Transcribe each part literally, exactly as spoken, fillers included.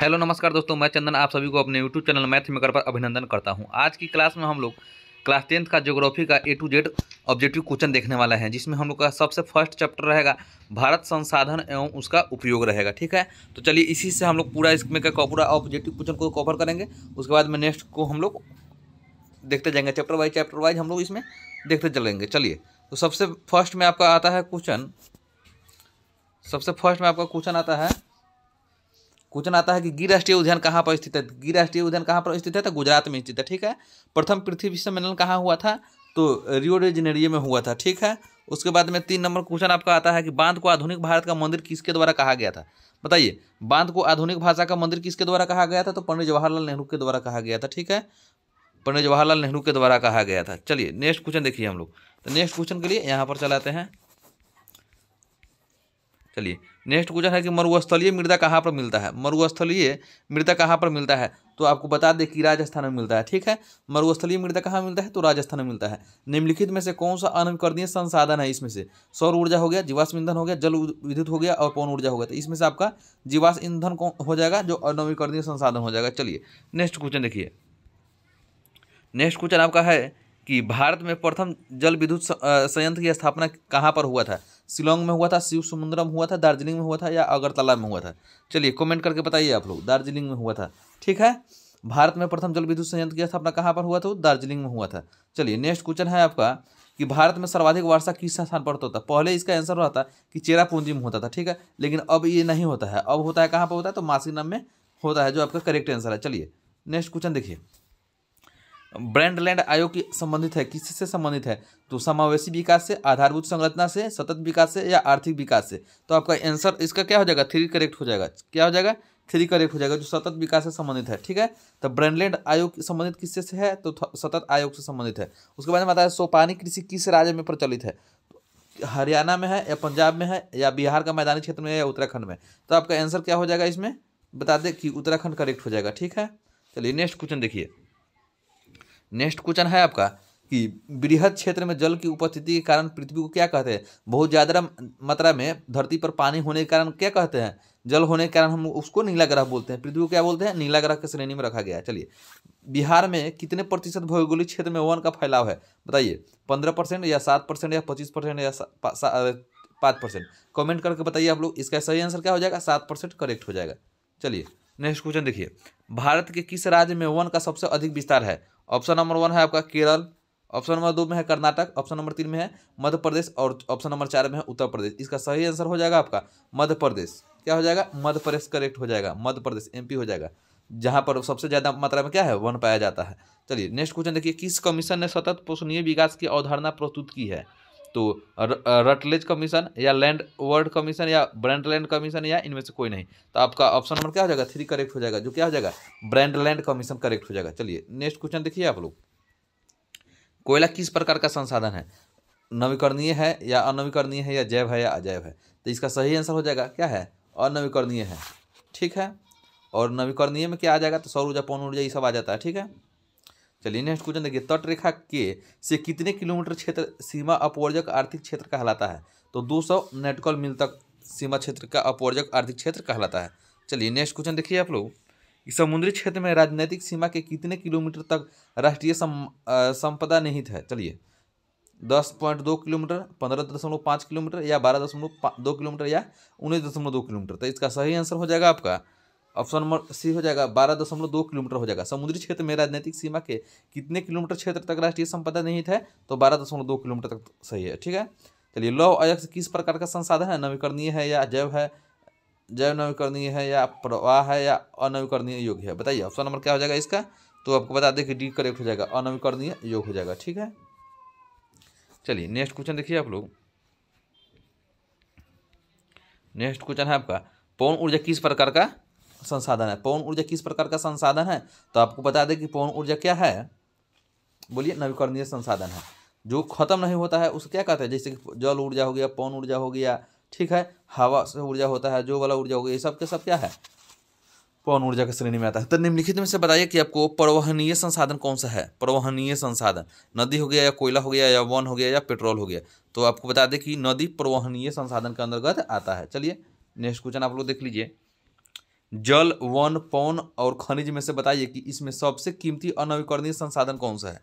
Hello नमस्कार दोस्तों, मैं चंदन आप सभी को अपने यूट्यूब चैनल मैथ में कर पर अभिनंदन करता हूं। आज की क्लास में हम लोग क्लास टेंथ का ज्योग्राफी का A to Z objective question देखने वाला है, जिसमें हम लोग का सबसे फर्स्ट चैप्टर रहेगा भारत संसाधन एवं उसका उपयोग रहेगा। ठीक है, तो चलिए इसी से हम लोग पूरा इसमें का पूरा ऑब्जेक्टिव क्वेश्चन को कवर करेंगे। उसके बाद में नेक्स्ट को हम लोग देखते जाएंगे, चैप्टर वाइज चैप्टर वाइज हम लोग इसमें देखते चलेंगे। चलिए, तो सबसे फर्स्ट में आपका आता है क्वेश्चन सबसे फर्स्ट में आपका क्वेश्चन आता है क्वेश्चन आता है कि गिर राष्ट्रीय उद्यान कहाँ पर स्थित है। गिर राष्ट्रीय उद्यान कहाँ पर स्थित है, तो गुजरात में स्थित है। ठीक है, प्रथम पृथ्वी सम्मेलन कहाँ हुआ था, तो रियो डी जेनेरियो में हुआ था। ठीक है, उसके बाद में तीन नंबर क्वेश्चन आपका आता है कि बांध को आधुनिक भारत का मंदिर किसके द्वारा कहा गया था। बताइए, बांध को आधुनिक भाषा का मंदिर किसके द्वारा कहा गया था, तो पंडित जवाहरलाल नेहरू के द्वारा कहा गया था। ठीक है, पंडित जवाहरलाल नेहरू के द्वारा कहा गया था। चलिए नेक्स्ट क्वेश्चन देखिए हम लोग, तो नेक्स्ट क्वेश्चन के लिए यहाँ पर चलाते हैं। चलिए नेक्स्ट क्वेश्चन है कि मरुस्थलीय मृदा कहाँ पर मिलता है। मरुस्थलीय मृदा कहाँ पर मिलता है, तो आपको बता दें कि राजस्थान में मिलता है। ठीक है, मरुस्थलीय मृदा कहाँ मिलता है, तो राजस्थान में मिलता है। निम्नलिखित में से कौन सा अनविकरणीय संसाधन है, इसमें से सौर ऊर्जा हो गया, जीवाश्म ईंधन हो गया, जल विद्युत हो गया और पवन ऊर्जा हो गया। तो इसमें से आपका जीवाश्म ईंधन हो जाएगा जो अनविकरणीय संसाधन हो जाएगा। चलिए नेक्स्ट क्वेश्चन देखिए, नेक्स्ट क्वेश्चन आपका है कि भारत में प्रथम जल विद्युत संयंत्र की स्थापना कहाँ पर हुआ था। शिलोंग में हुआ था, शिव समुद्रम हुआ था, दार्जिलिंग में हुआ था या अगरतला में हुआ था। चलिए कमेंट करके बताइए आप लोग, दार्जिलिंग में हुआ था। ठीक है, भारत में प्रथम जल विद्युत संयंत्र की स्थापना कहाँ पर हुआ था, दार्जिलिंग में हुआ था। चलिए नेक्स्ट क्वेश्चन है आपका कि भारत में सर्वाधिक वर्षा किस स्थान पर होता है। पहले इसका आंसर होता कि चेरापूंजी में होता था। ठीक है, लेकिन अब ये नहीं होता है, अब होता है कहाँ पर होता है, तो मासीनाम में होता है, जो आपका करेक्ट आंसर है। चलिए नेक्स्ट क्वेश्चन देखिए, ब्रैंडलैंड आयोग की संबंधित है, किससे संबंधित है, तो समावेशी विकास से, आधारभूत संरचना से, सतत विकास से या आर्थिक विकास से। तो आपका आंसर इसका क्या हो जाएगा, थ्री करेक्ट हो जाएगा। क्या हो जाएगा, थ्री करेक्ट हो जाएगा, जो सतत विकास से संबंधित है। ठीक है, तो ब्रैंडलैंड आयोग संबंधित किससे से है, तो सतत आयोग से संबंधित है। उसके बाद में आता है सोपानी कृषि किस राज्य में प्रचलित है, हरियाणा में है या पंजाब में है या बिहार का मैदानी क्षेत्र में या उत्तराखंड में। तो आपका आंसर क्या हो जाएगा, इसमें बता दें कि उत्तराखंड करेक्ट हो जाएगा। ठीक है, चलिए नेक्स्ट क्वेश्चन देखिए, नेक्स्ट क्वेश्चन है आपका कि बृहद क्षेत्र में जल की उपस्थिति के कारण पृथ्वी को क्या कहते हैं। बहुत ज़्यादा मात्रा में धरती पर पानी होने के कारण क्या कहते हैं, जल होने के कारण हम उसको नीला ग्रह बोलते हैं। पृथ्वी को क्या बोलते हैं, नीला ग्रह की श्रेणी में रखा गया है। चलिए, बिहार में कितने प्रतिशत भौगोलिक क्षेत्र में वन का फैलाव है, बताइए, पंद्रह परसेंट या सात परसेंट या पच्चीस परसेंट या पाँच परसेंट कॉमेंट करके बताइए आप लोग। इसका सही आंसर क्या हो जाएगा, सात परसेंट करेक्ट हो जाएगा। चलिए नेक्स्ट क्वेश्चन देखिए, भारत के किस राज्य में वन का सबसे अधिक विस्तार है। ऑप्शन नंबर वन है आपका केरल, ऑप्शन नंबर दो में है कर्नाटक, ऑप्शन नंबर तीन में है मध्य प्रदेश और ऑप्शन नंबर चार में है उत्तर प्रदेश। इसका सही आंसर हो जाएगा आपका मध्य प्रदेश। क्या हो जाएगा, मध्य प्रदेश करेक्ट हो जाएगा, मध्य प्रदेश एमपी हो जाएगा, जहां पर सबसे ज़्यादा मात्रा में क्या है, वन पाया जाता है। चलिए नेक्स्ट क्वेश्चन देखिए, किस कमीशन ने सतत पोषणीय विकास की अवधारणा प्रस्तुत की है, तो रटलेज कमीशन या लैंड वर्ड कमीशन या ब्रैंडलैंड कमीशन या इनमें से कोई नहीं। तो आपका ऑप्शन नंबर क्या हो जाएगा, थ्री करेक्ट हो जाएगा, जो क्या हो जाएगा, ब्रैंडलैंड कमीशन करेक्ट हो जाएगा। चलिए नेक्स्ट क्वेश्चन देखिए आप लोग, कोयला किस प्रकार का संसाधन है, नवीकरणीय है या अनवीकरणीय है या जैव है या अजैव है। तो इसका सही आंसर हो जाएगा क्या है, अनवीकरणीय है। ठीक है, और नवीकरणीय में क्या आ जाएगा, तो सौर ऊर्जा, पवन ऊर्जा, ये सब आ जाता है। ठीक है, चलिए नेक्स्ट क्वेश्चन देखिए, तट रेखा के से कितने किलोमीटर क्षेत्र सीमा अपवर्जक आर्थिक क्षेत्र कहलाता है, तो दो सौ नॉटिकल मील तक सीमा क्षेत्र का अपवर्जक आर्थिक क्षेत्र कहलाता है। चलिए नेक्स्ट क्वेश्चन देखिए आप लोग, समुद्री क्षेत्र में राजनीतिक सीमा के कितने किलोमीटर तक राष्ट्रीय सम, संपदा निहित है। चलिए दस पॉइंट दो किलोमीटर, पंद्रह दशमलव पाँच किलोमीटर या बारह दशमलव दो किलोमीटर या उन्नीस दशमलव दो किलोमीटर। तो इसका सही आंसर हो जाएगा आपका ऑप्शन नंबर सी हो जाएगा, बारह दशमलव दो किलोमीटर हो जाएगा। समुद्री क्षेत्र में राजनीतिक सीमा के कितने किलोमीटर क्षेत्र तक राष्ट्रीय संपदा निहित है, तो बारह दशमलव दो किलोमीटर तक सही है। ठीक है, चलिए लौह अयस्क किस प्रकार का संसाधन है, नवीकरणीय है या जैव है, जैव नवीकरणीय है या प्रवाह है या अनवीकरणीय योग है, बताइए ऑप्शन नंबर क्या हो जाएगा इसका। तो आपको बता दें कि डी करेक्ट हो जाएगा, अनवीकरणीय योग हो जाएगा। ठीक है, चलिए नेक्स्ट क्वेश्चन देखिए आप लोग, नेक्स्ट क्वेश्चन है आपका पवन ऊर्जा किस प्रकार का संसाधन है। पवन ऊर्जा किस प्रकार का संसाधन है, तो आपको बता दें कि पवन ऊर्जा क्या है, बोलिए, नवीकरणीय संसाधन है, जो खत्म नहीं होता है उसको क्या कहते हैं, जैसे कि जल ऊर्जा हो गया, पवन ऊर्जा हो गया, ठीक है, हवा से ऊर्जा होता है, जो वाला ऊर्जा हो गया, ये सब के सब क्या है, पवन ऊर्जा की श्रेणी में आता है। तो निम्नलिखित में से बताइए कि आपको परिवहनीय संसाधन कौन सा है। परिवहनीय संसाधन नदी हो गया या कोयला हो गया या वन हो गया या पेट्रोल हो गया। तो आपको बता दें कि नदी परिवहनीय संसाधन के अंतर्गत आता है। चलिए नेक्स्ट क्वेश्चन आप लोग देख लीजिए, जल, वन, पौन और खनिज में से बताइए कि इसमें सबसे कीमती अनवीकरणीय संसाधन कौन सा है।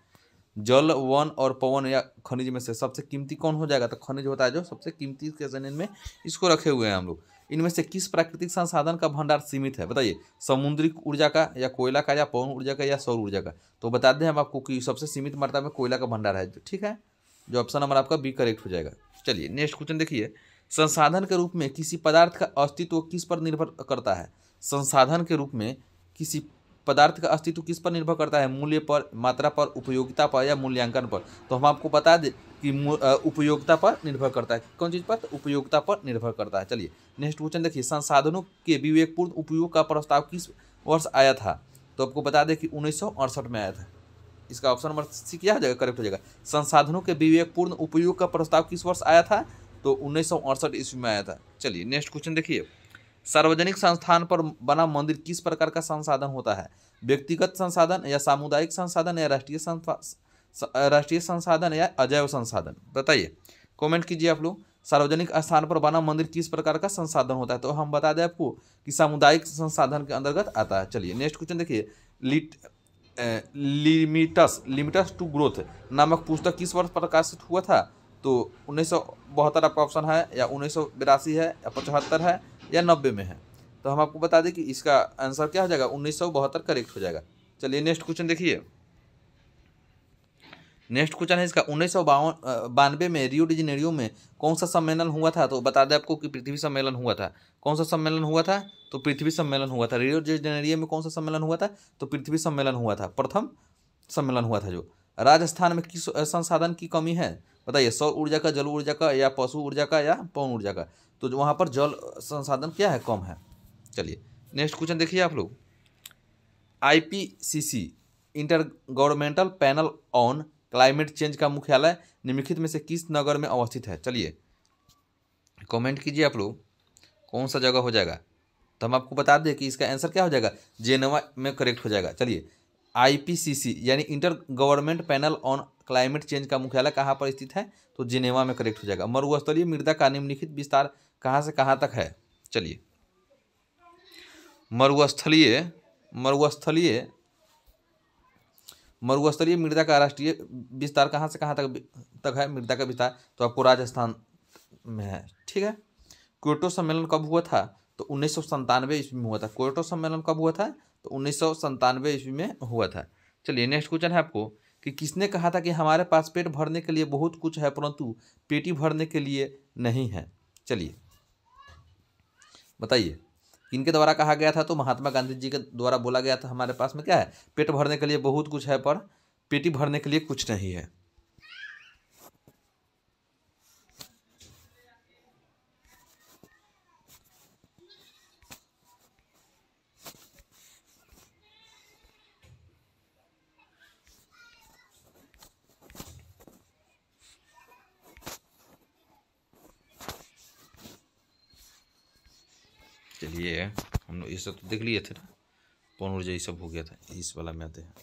जल, वन और पवन या खनिज में से सबसे कीमती कौन हो जाएगा, तो खनिज होता है जो सबसे कीमती के जमीन में इसको रखे हुए हैं हम लोग। इनमें से किस प्राकृतिक संसाधन का भंडार सीमित है बताइए, समुद्री ऊर्जा का या कोयला का या पवन ऊर्जा का या सौर ऊर्जा का। तो बता दें हम आपको कि सबसे सीमित मात्रा में कोयला का भंडार है, ठीक है, जो ऑप्शन नंबर आपका बी करेक्ट हो जाएगा। चलिए नेक्स्ट क्वेश्चन देखिए, संसाधन के रूप में किसी पदार्थ का अस्तित्व किस पर निर्भर करता है। संसाधन के रूप में किसी पदार्थ का अस्तित्व किस पर निर्भर करता है, मूल्य पर, मात्रा पर, उपयोगिता पर या मूल्यांकन पर। तो हम आपको बता दें कि उपयोगिता पर निर्भर करता है। कौन चीज़ पर, तो उपयोगिता पर निर्भर करता है। चलिए नेक्स्ट क्वेश्चन देखिए, संसाधनों के विवेकपूर्ण उपयोग का प्रस्ताव किस वर्ष आया था। तो आपको बता दें कि उन्नीस सौ अड़सठ में आया था। इसका ऑप्शन नंबर सी क्या हो जाएगा, करेक्ट हो जाएगा। संसाधनों के विवेकपूर्ण उपयोग का प्रस्ताव किस वर्ष आया था, तो उन्नीस सौ अड़सठ ईस्वी में आया था। चलिए नेक्स्ट क्वेश्चन देखिए, सार्वजनिक संस्थान पर बना मंदिर किस प्रकार का संसाधन होता है, व्यक्तिगत संसाधन या सामुदायिक संसाधन या राष्ट्रीय राष्ट्रीय संसाधन या अजैव संसाधन। बताइए, कमेंट कीजिए आप लोग। सार्वजनिक स्थान पर बना मंदिर किस प्रकार का संसाधन होता है, तो हम बता दें आपको कि सामुदायिक संसाधन के अंतर्गत आता है। चलिए नेक्स्ट क्वेश्चन देखिए, लिट लिमिटस लिमिटस टू ग्रोथ नामक पुस्तक किस वर्ष प्रकाशित हुआ था। तो उन्नीस सौ बहत्तर आपका ऑप्शन है, या उन्नीस सौ बिरासी है, या पचहत्तर है, या नब्बे में है। तो हम आपको बता दें कि इसका आंसर क्या हो जाएगा, उन्नीस सौ बहत्तर करेक्ट हो जाएगा। चलिए नेक्स्ट क्वेश्चन देखिए, नेक्स्ट क्वेश्चन है इसका, उन्नीस सौ बावन बानवे में रियो डी जेनेरियो में कौन सा सम्मेलन हुआ था। तो बता दें आपको कि पृथ्वी सम्मेलन हुआ था। कौन सा सम्मेलन हुआ था, तो पृथ्वी सम्मेलन हुआ था। रियो डी जेनेरियो में कौन सा सम्मेलन हुआ था, तो पृथ्वी सम्मेलन हुआ था, प्रथम सम्मेलन हुआ था। जो राजस्थान में किस संसाधन की कमी है बताइए, सौर ऊर्जा का, जल ऊर्जा का, या पशु ऊर्जा का, या पवन ऊर्जा का। तो वहाँ पर जल संसाधन क्या है, कम है। चलिए नेक्स्ट क्वेश्चन देखिए आप लोग, IPCC inter governmental panel on climate change का मुख्यालय निम्नलिखित में से किस नगर में अवस्थित है। चलिए कमेंट कीजिए आप लोग, कौन सा जगह हो जाएगा। तो हम आपको बता दें कि इसका आंसर क्या हो जाएगा, जेनेवा में करेक्ट हो जाएगा। चलिए आईपीसीसी यानी inter government panel on climate change का मुख्यालय कहाँ पर स्थित है, तो जिनेवा में करेक्ट हो जाएगा। मरुस्थलीय मृदा का निम्नलिखित विस्तार कहाँ से कहाँ तक है। चलिए मरुस्थलीय मरुस्थलीय मरुस्थलीय मृदा का राष्ट्रीय विस्तार कहाँ से कहाँ तक तक है, मृदा का विस्तार, तो आपको राजस्थान में है, ठीक है। क्योटो सम्मेलन कब हुआ था, तो उन्नीस सौ संतानवे ईस्वी में हुआ था। क्योटो सम्मेलन कब हुआ था, तो उन्नीस सौ संतानवे ईस्वी में हुआ था। चलिए नेक्स्ट क्वेश्चन है आपको कि किसने कहा था कि हमारे पास पेट भरने के लिए बहुत कुछ है परंतु पेटी भरने के लिए नहीं है। चलिए बताइए, इनके द्वारा कहा गया था, तो महात्मा गांधी जी के द्वारा बोला गया था हमारे पास में क्या है, पेट भरने के लिए बहुत कुछ है पर पेटी भरने के लिए कुछ नहीं है। चलिए हम लोग ये सब तो देख लिए थे ना, पौन ऊर्जा ये सब हो गया था, इस वाला में आते हैं।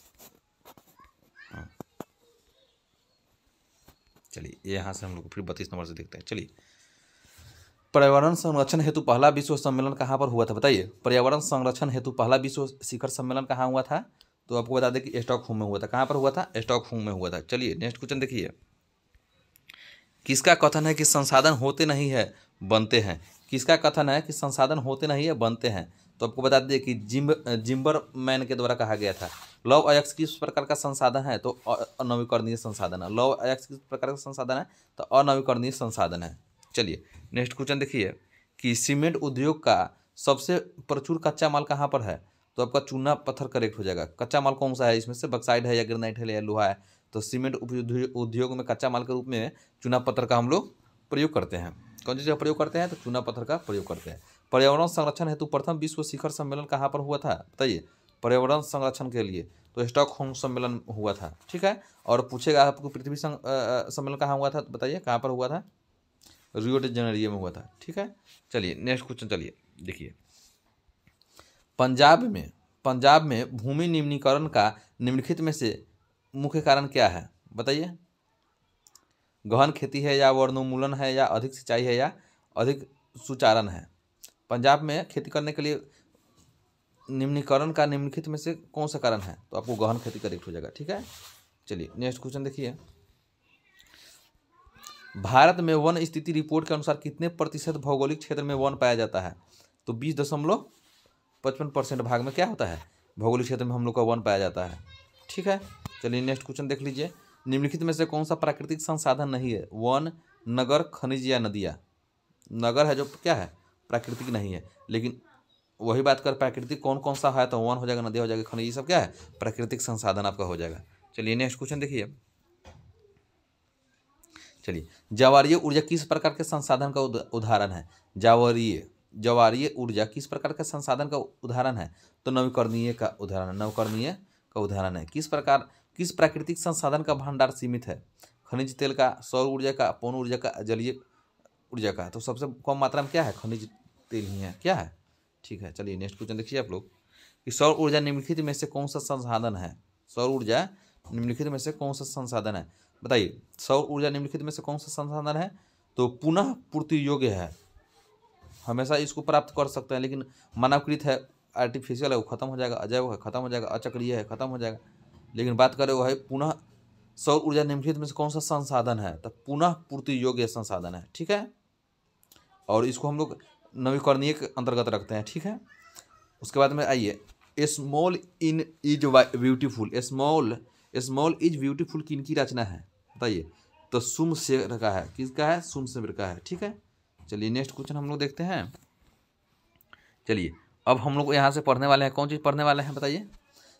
हाँ चलिए यहाँ से हम लोग फिर बत्तीस नंबर से देखते हैं। चलिए पर्यावरण संरक्षण हेतु पहला विश्व सम्मेलन कहाँ पर हुआ था बताइए। पर्यावरण संरक्षण हेतु पहला विश्व शिखर सम्मेलन कहाँ हुआ था, तो आपको बता दें कि स्टॉकहोम में हुआ था। कहाँ पर हुआ था, स्टॉकहोम में हुआ था। चलिए नेक्स्ट क्वेश्चन देखिए, किसका कथन है कि संसाधन होते नहीं है बनते हैं। किसका कथन है कि संसाधन होते नहीं है बनते हैं, तो आपको बता दें कि जिम जिम्बरमैन के द्वारा कहा गया था। लौह अयस्क किस प्रकार का संसाधन है, तो अनवीकरणीय संसाधन है। लौह अयस्क किस प्रकार का संसाधन है, तो अनवीकरणीय संसाधन है। चलिए नेक्स्ट क्वेश्चन देखिए कि सीमेंट उद्योग का सबसे प्रचुर कच्चा माल कहाँ पर है, तो आपका चूना पत्थर करेक्ट हो जाएगा। कच्चा माल कौन सा है, इसमें से बॉक्साइट है या ग्रेनाइट है या लोहा है। तो सीमेंट उद्योग में कच्चा माल के रूप में चूना पत्थर का हम लोग प्रयोग करते हैं। कौन सी जगह प्रयोग करते हैं, तो चूना पत्थर का प्रयोग करते हैं। पर्यावरण संरक्षण हेतु प्रथम विश्व शिखर सम्मेलन कहाँ पर हुआ था बताइए, पर्यावरण संरक्षण के लिए तो स्टॉकहोम सम्मेलन हुआ था, ठीक है। और पूछेगा आपको पृथ्वी सम्मेलन कहाँ हुआ था, तो बताइए कहाँ पर हुआ था, रियो डी जेनेरियो में हुआ था, ठीक है। चलिए नेक्स्ट क्वेश्चन चलिए देखिए, पंजाब में पंजाब में भूमि निम्नीकरण का निम्नलिखित में से मुख्य कारण क्या है बताइए। गहन खेती है या वर्णोन्मूलन है या अधिक सिंचाई है या अधिक सुचारन है। पंजाब में खेती करने के लिए निम्नीकरण का निम्नलिखित में से कौन सा कारण है, तो आपको गहन खेती करेक्ट हो जाएगा। ठीक है, चलिए नेक्स्ट क्वेश्चन देखिए। भारत में वन स्थिति रिपोर्ट के अनुसार कितने प्रतिशत भौगोलिक क्षेत्र में वन पाया जाता है, तो बीस दशमलव पचपन परसेंट भाग में क्या होता है, भौगोलिक क्षेत्र में हम लोग का वन पाया जाता है। ठीक है, चलिए नेक्स्ट क्वेश्चन देख लीजिए। निम्नलिखित में से कौन सा प्राकृतिक संसाधन नहीं है, वन, नगर, खनिज या नदियाँ। नगर है जो क्या है, प्राकृतिक नहीं है, लेकिन वही बात कर प्राकृतिक कौन कौन सा है, तो वन हो जाएगा, नदिया हो जाएगी, खनिज, ये सब क्या है, प्राकृतिक संसाधन आपका हो जाएगा। चलिए नेक्स्ट क्वेश्चन देखिए। चलिए, ज्वारीय ऊर्जा किस प्रकार के संसाधन का उदाहरण है, ज्वारीय ज्वारीय ऊर्जा किस प्रकार के संसाधन का उदाहरण है, तो नवीकरणीय का उदाहरण है, नवकरणीय का उदाहरण है। किस प्रकार किस प्राकृतिक संसाधन का भंडार सीमित है, खनिज तेल का, सौर ऊर्जा का, पवन ऊर्जा का, जलीय ऊर्जा का, तो सबसे कम मात्रा में क्या है, खनिज तेल ही है, क्या है। ठीक है, चलिए नेक्स्ट क्वेश्चन देखिए आप लोग कि सौर ऊर्जा निम्नलिखित में से कौन सा संसाधन है, सौर ऊर्जा निम्नलिखित में से कौन सा संसाधन है, बताइए सौर ऊर्जा निम्नलिखित में से कौन सा संसाधन है, तो पुनः पूर्ति योग्य है, हमेशा इसको प्राप्त कर सकते हैं, लेकिन मानवकृत है, आर्टिफिशियल है, वो खत्म हो जाएगा, अजैव है खत्म हो जाएगा, अचक्रीय है खत्म हो जाएगा, लेकिन बात करें वह है पुनः सौर ऊर्जा निम्नलिखित में से कौन सा संसाधन है, तो पुनः पूर्ति योग्य संसाधन है। ठीक है, और इसको हम लोग नवीकरणीय के अंतर्गत रखते हैं। ठीक है, उसके बाद में आइए, small in is beautiful, small small is beautiful किन की रचना है, बताइए, तो शूमशेर का है, किसका है, शूमशेर का है। ठीक है, चलिए नेक्स्ट क्वेश्चन हम लोग देखते हैं। चलिए अब हम लोग यहाँ से पढ़ने वाले हैं, कौन चीज़ पढ़ने वाले हैं बताइए,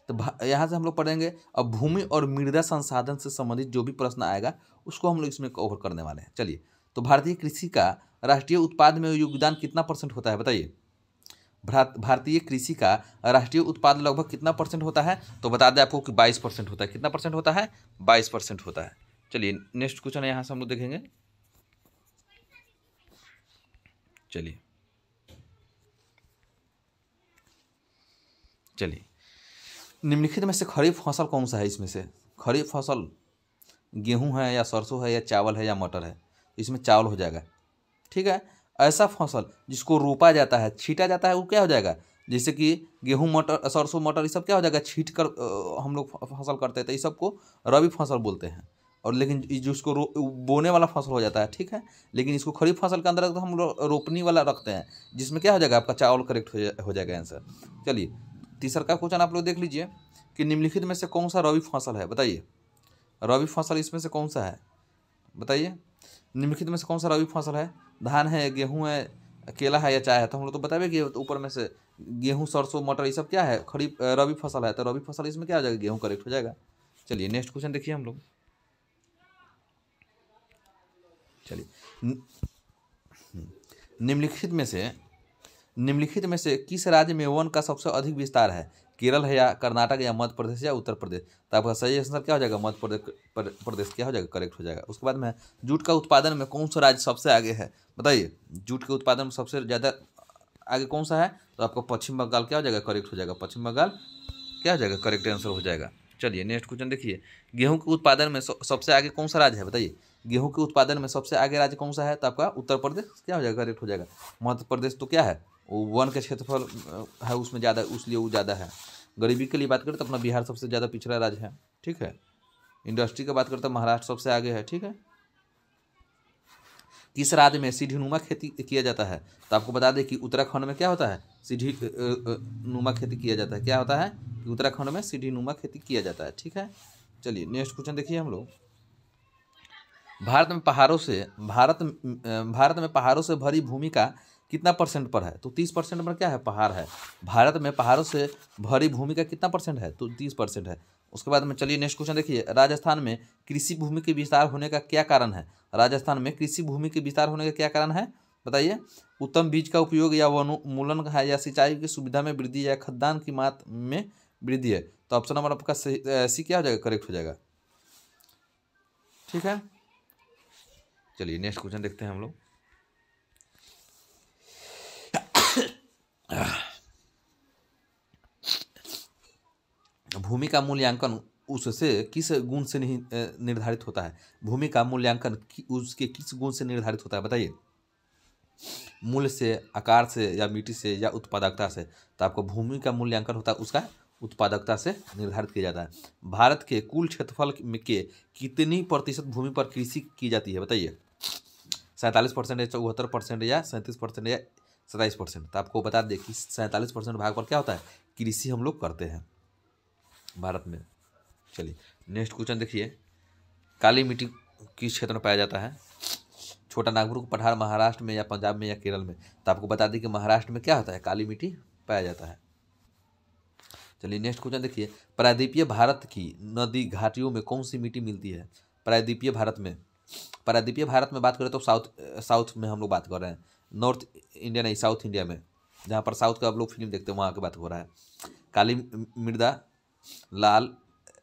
तो यहाँ से हम लोग पढ़ेंगे अब भूमि और मृदा संसाधन से संबंधित जो भी प्रश्न आएगा उसको हम लोग इसमें कवर करने वाले हैं। चलिए, तो भारतीय कृषि का राष्ट्रीय उत्पाद में योगदान कितना परसेंट होता है, बताइए, भारतीय कृषि का राष्ट्रीय उत्पाद लगभग कितना परसेंट होता है, तो बता दें आपको कि बाईस परसेंट होता है, कितना परसेंट होता है, बाईस परसेंट होता है। चलिए नेक्स्ट क्वेश्चन यहाँ से हम लोग देखेंगे। चलिए चलिए निम्नलिखित में से खरीफ फसल कौन सा है, इसमें से खरीफ फसल गेहूं है या सरसों है या चावल है या मटर है, इसमें चावल हो जाएगा। ठीक है, ऐसा फसल जिसको रोपा जाता है, छीटा जाता है, वो क्या हो जाएगा, जैसे कि गेहूं, मटर, सरसों, मटर, ये सब क्या हो जाएगा, छीट कर हम लोग फसल करते हैं, तो ये सबको रबी फसल बोलते हैं, और लेकिन जिसको रो बोने वाला फसल हो जाता है। ठीक है, लेकिन इसको खरीफ फसल के अंदर तो हम लोग रोपनी वाला रखते हैं, जिसमें क्या हो जाएगा आपका चावल करेक्ट हो जाएगा आंसर। चलिए तीसरा का क्वेश्चन आप लोग देख लीजिए कि निम्नलिखित में से कौन सा रबी फसल है, बताइए रबी फसल इसमें से कौन सा है, बताइए निम्नलिखित में से कौन सा रबी फसल है, धान है, गेहूं है, केला है या चाय है, तो हम लोग तो बतावे कि ऊपर में से गेहूं, सरसों, मटर, ये सब क्या है, खरीफ रबी फसल है, तो रबी फसल इसमें क्या हो जाएगा, गेहूं करेक्ट हो जाएगा। चलिए नेक्स्ट क्वेश्चन देखिए हम लोग। चलिए निम्नलिखित में से निम्नलिखित में से किस राज्य में वन का सबसे अधिक विस्तार है, केरल है या कर्नाटक या मध्य प्रदेश या उत्तर प्रदेश, तो आपका सही आंसर क्या हो जाएगा, मध्य प्रदेश प्रदेश क्या हो जाएगा, करेक्ट हो जाएगा। उसके बाद में जूट का उत्पादन में कौन सा राज्य सबसे आगे है, बताइए जूट के उत्पादन में सबसे ज़्यादा आगे कौन सा है, तो आपका पश्चिम बंगाल क्या हो जाएगा, करेक्ट हो जाएगा, पश्चिम बंगाल क्या हो जाएगा, करेक्ट आंसर हो जाएगा। चलिए नेक्स्ट क्वेश्चन देखिए। गेहूँ के उत्पादन में सबसे आगे कौन सा राज्य है, बताइए गेहूँ के उत्पादन में सबसे आगे राज्य कौन सा है, तो आपका उत्तर प्रदेश क्या हो जाएगा, करेक्ट हो जाएगा। मध्य प्रदेश तो क्या है, वो वन के क्षेत्रफल है उसमें ज़्यादा, उसलिए वो ज़्यादा है। गरीबी के लिए बात करें तो अपना बिहार सबसे ज़्यादा पिछड़ा राज्य है। ठीक है, इंडस्ट्री की बात करें तो महाराष्ट्र सबसे आगे है। ठीक है, किस राज्य में सीढ़ीनुमा खेती किया जाता है, तो आपको बता दें कि उत्तराखंड में क्या होता है, सीढ़ी नुमा खेती किया जाता है, क्या होता है, उत्तराखंड में सीढ़ीनुमा खेती किया जाता है। ठीक है, चलिए नेक्स्ट क्वेश्चन देखिए हम लोग। भारत में पहाड़ों से भारत भारत में पहाड़ों से भरी भूमि का कितना परसेंट पर है, तो तीस परसेंट पर क्या है, पहाड़ है। भारत में पहाड़ों से भरी भूमि का कितना परसेंट है, तो तीस परसेंट है। उसके बाद में चलिए नेक्स्ट क्वेश्चन देखिए। राजस्थान में कृषि भूमि के विस्तार होने का क्या कारण है, राजस्थान में कृषि भूमि के विस्तार होने का क्या कारण है, बताइए उत्तम बीज का उपयोग या वनोन्मूलन है या सिंचाई की सुविधा में वृद्धि या खाद्यान्न की मात्रा में वृद्धि है, तो ऑप्शन नंबर आपका सी क्या हो जाएगा, करेक्ट हो जाएगा। ठीक है, चलिए नेक्स्ट क्वेश्चन देखते हैं हम लोग। भूमि का मूल्यांकन उससे किस गुण से निर्धारित होता है, भूमि का मूल्यांकन उसके किस गुण से निर्धारित होता है, बताइए मूल्य से, आकार से या मिट्टी से या उत्पादकता से। तो आपको भूमि का मूल्यांकन होता है उसका उत्पादकता से निर्धारित किया जाता है। भारत के कुल क्षेत्रफल के कितनी प्रतिशत भूमि पर कृषि की जाती है बताइए? सैंतालीस परसेंट या चौहत्तर परसेंट या सैंतीस परसेंट या सताईस परसेंट। तो आपको बता दें कि सैंतालीस परसेंट भाग पर क्या होता है, कृषि हम लोग करते हैं भारत में। चलिए नेक्स्ट क्वेश्चन देखिए, काली मिट्टी किस क्षेत्र में पाया जाता है? छोटा नागपुर का पठार महाराष्ट्र में या पंजाब में या केरल में। तो आपको बता दें कि महाराष्ट्र में क्या होता है, काली मिट्टी पाया जाता है। चलिए नेक्स्ट क्वेश्चन देखिए, प्रायद्वीपीय भारत की नदी घाटियों में कौन सी मिट्टी मिलती है? प्रायद्वीपीय भारत में, प्रायद्वीपीय भारत में बात करें तो साउथ साउथ में हम लोग बात कर रहे हैं, नॉर्थ इंडिया नहीं साउथ इंडिया में, जहाँ पर साउथ का आप लोग फिल्म देखते हैं वहाँ की बात हो रहा है। काली मृदा, लाल,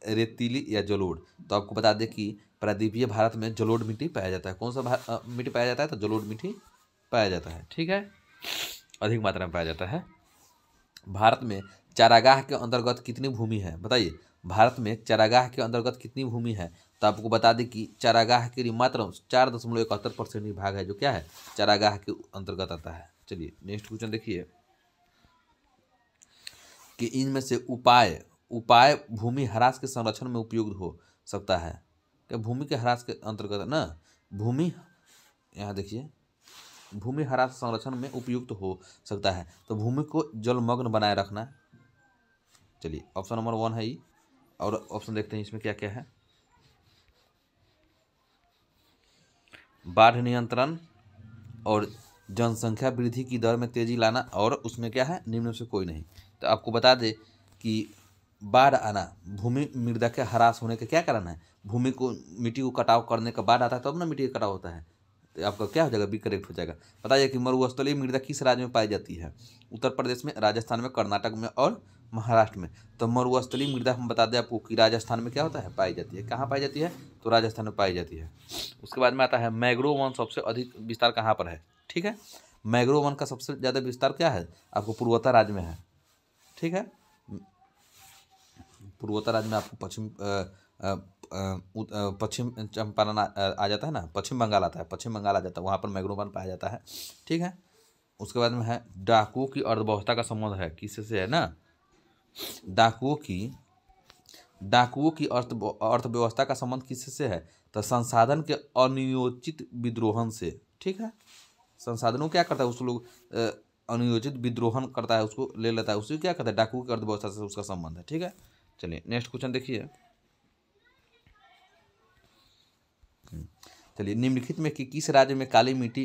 रेतीली या जलोढ़। तो आपको बता दें कि प्रायद्वीपीय भारत में जलोढ़ मिट्टी पाया जाता है। कौन सा मिट्टी पाया जाता है? तो जलोढ़ मिट्टी पाया जाता है, ठीक है, अधिक मात्रा में पाया जाता है। भारत में चारागाह के अंतर्गत कितनी भूमि है बताइए? भारत में चारागाह के अंतर्गत कितनी भूमि है? तो आपको बता दें कि चारागाह के लिए मात्र चार दशमलव इकहत्तर परसेंट भाग है जो क्या है, चारागाह के अंतर्गत आता है। चलिए नेक्स्ट क्वेश्चन देखिए कि इनमें से उपाय उपाय भूमि ह्रास के संरक्षण में उपयुक्त हो सकता है क्या? भूमि के ह्रास के अंतर्गत ना, भूमि यहाँ देखिए, भूमि ह्रास संरक्षण में उपयुक्त हो सकता है। तो भूमि को जलमग्न बनाए रखना। चलिए ऑप्शन नंबर वन है ये, और ऑप्शन देखते हैं इसमें क्या क्या है। बाढ़ नियंत्रण और जनसंख्या वृद्धि की दर में तेजी लाना, और उसमें क्या है, निम्न से कोई नहीं। तो आपको बता दें कि बाढ़ आना भूमि मृदा के ह्रास होने का क्या कारण है? भूमि को, मिट्टी को कटाव करने का बाढ़ आता है तब तो ना मिट्टी का कटाव होता है। तो आपका क्या हो जाएगा, बी करेक्ट हो जाएगा। बताइए कि मरुस्थलीय मृदा किस राज्य में पाई जाती है? उत्तर प्रदेश में, राजस्थान में, कर्नाटक में और महाराष्ट्र में। तो मरुस्थलीय मृदा हम बता दें आपको कि राजस्थान में क्या होता है, पाई जाती है। कहाँ पाई जाती है? तो राजस्थान में पाई जाती है। उसके बाद में आता है मैंग्रोव वन सबसे अधिक विस्तार कहाँ पर है? ठीक है, मैंग्रोव वन का सबसे ज़्यादा विस्तार क्या है आपको, पूर्वोत्तर राज्य में है। ठीक है, पूर्वोत्तर राज्य में आपको पश्चिम पश्चिम चंपारण आ जाता है ना, पश्चिम बंगाल आता है, पश्चिम बंगाल आ जाता है, वहाँ पर मैंग्रोव वन पाया जाता है। ठीक है, उसके बाद में है डाकुओं की अर्थव्यवस्था का संबंध है किससे है ना, डाकुओं की डाकुओं की अर्थ अर्थव्यवस्था का संबंध किससे है? तो संसाधन के अनियोजित विद्रोहन से। ठीक है, संसाधनों क्या करता है उस लोग अनियोजित विद्रोहन करता है, उसको ले लेता है, उसे क्या कहता है, डाकुओं की अर्थव्यवस्था से उसका संबंध है। ठीक है, चलिए नेक्स्ट क्वेश्चन देखिए। चलिए निम्नलिखित में कि किस राज्य में काली मिट्टी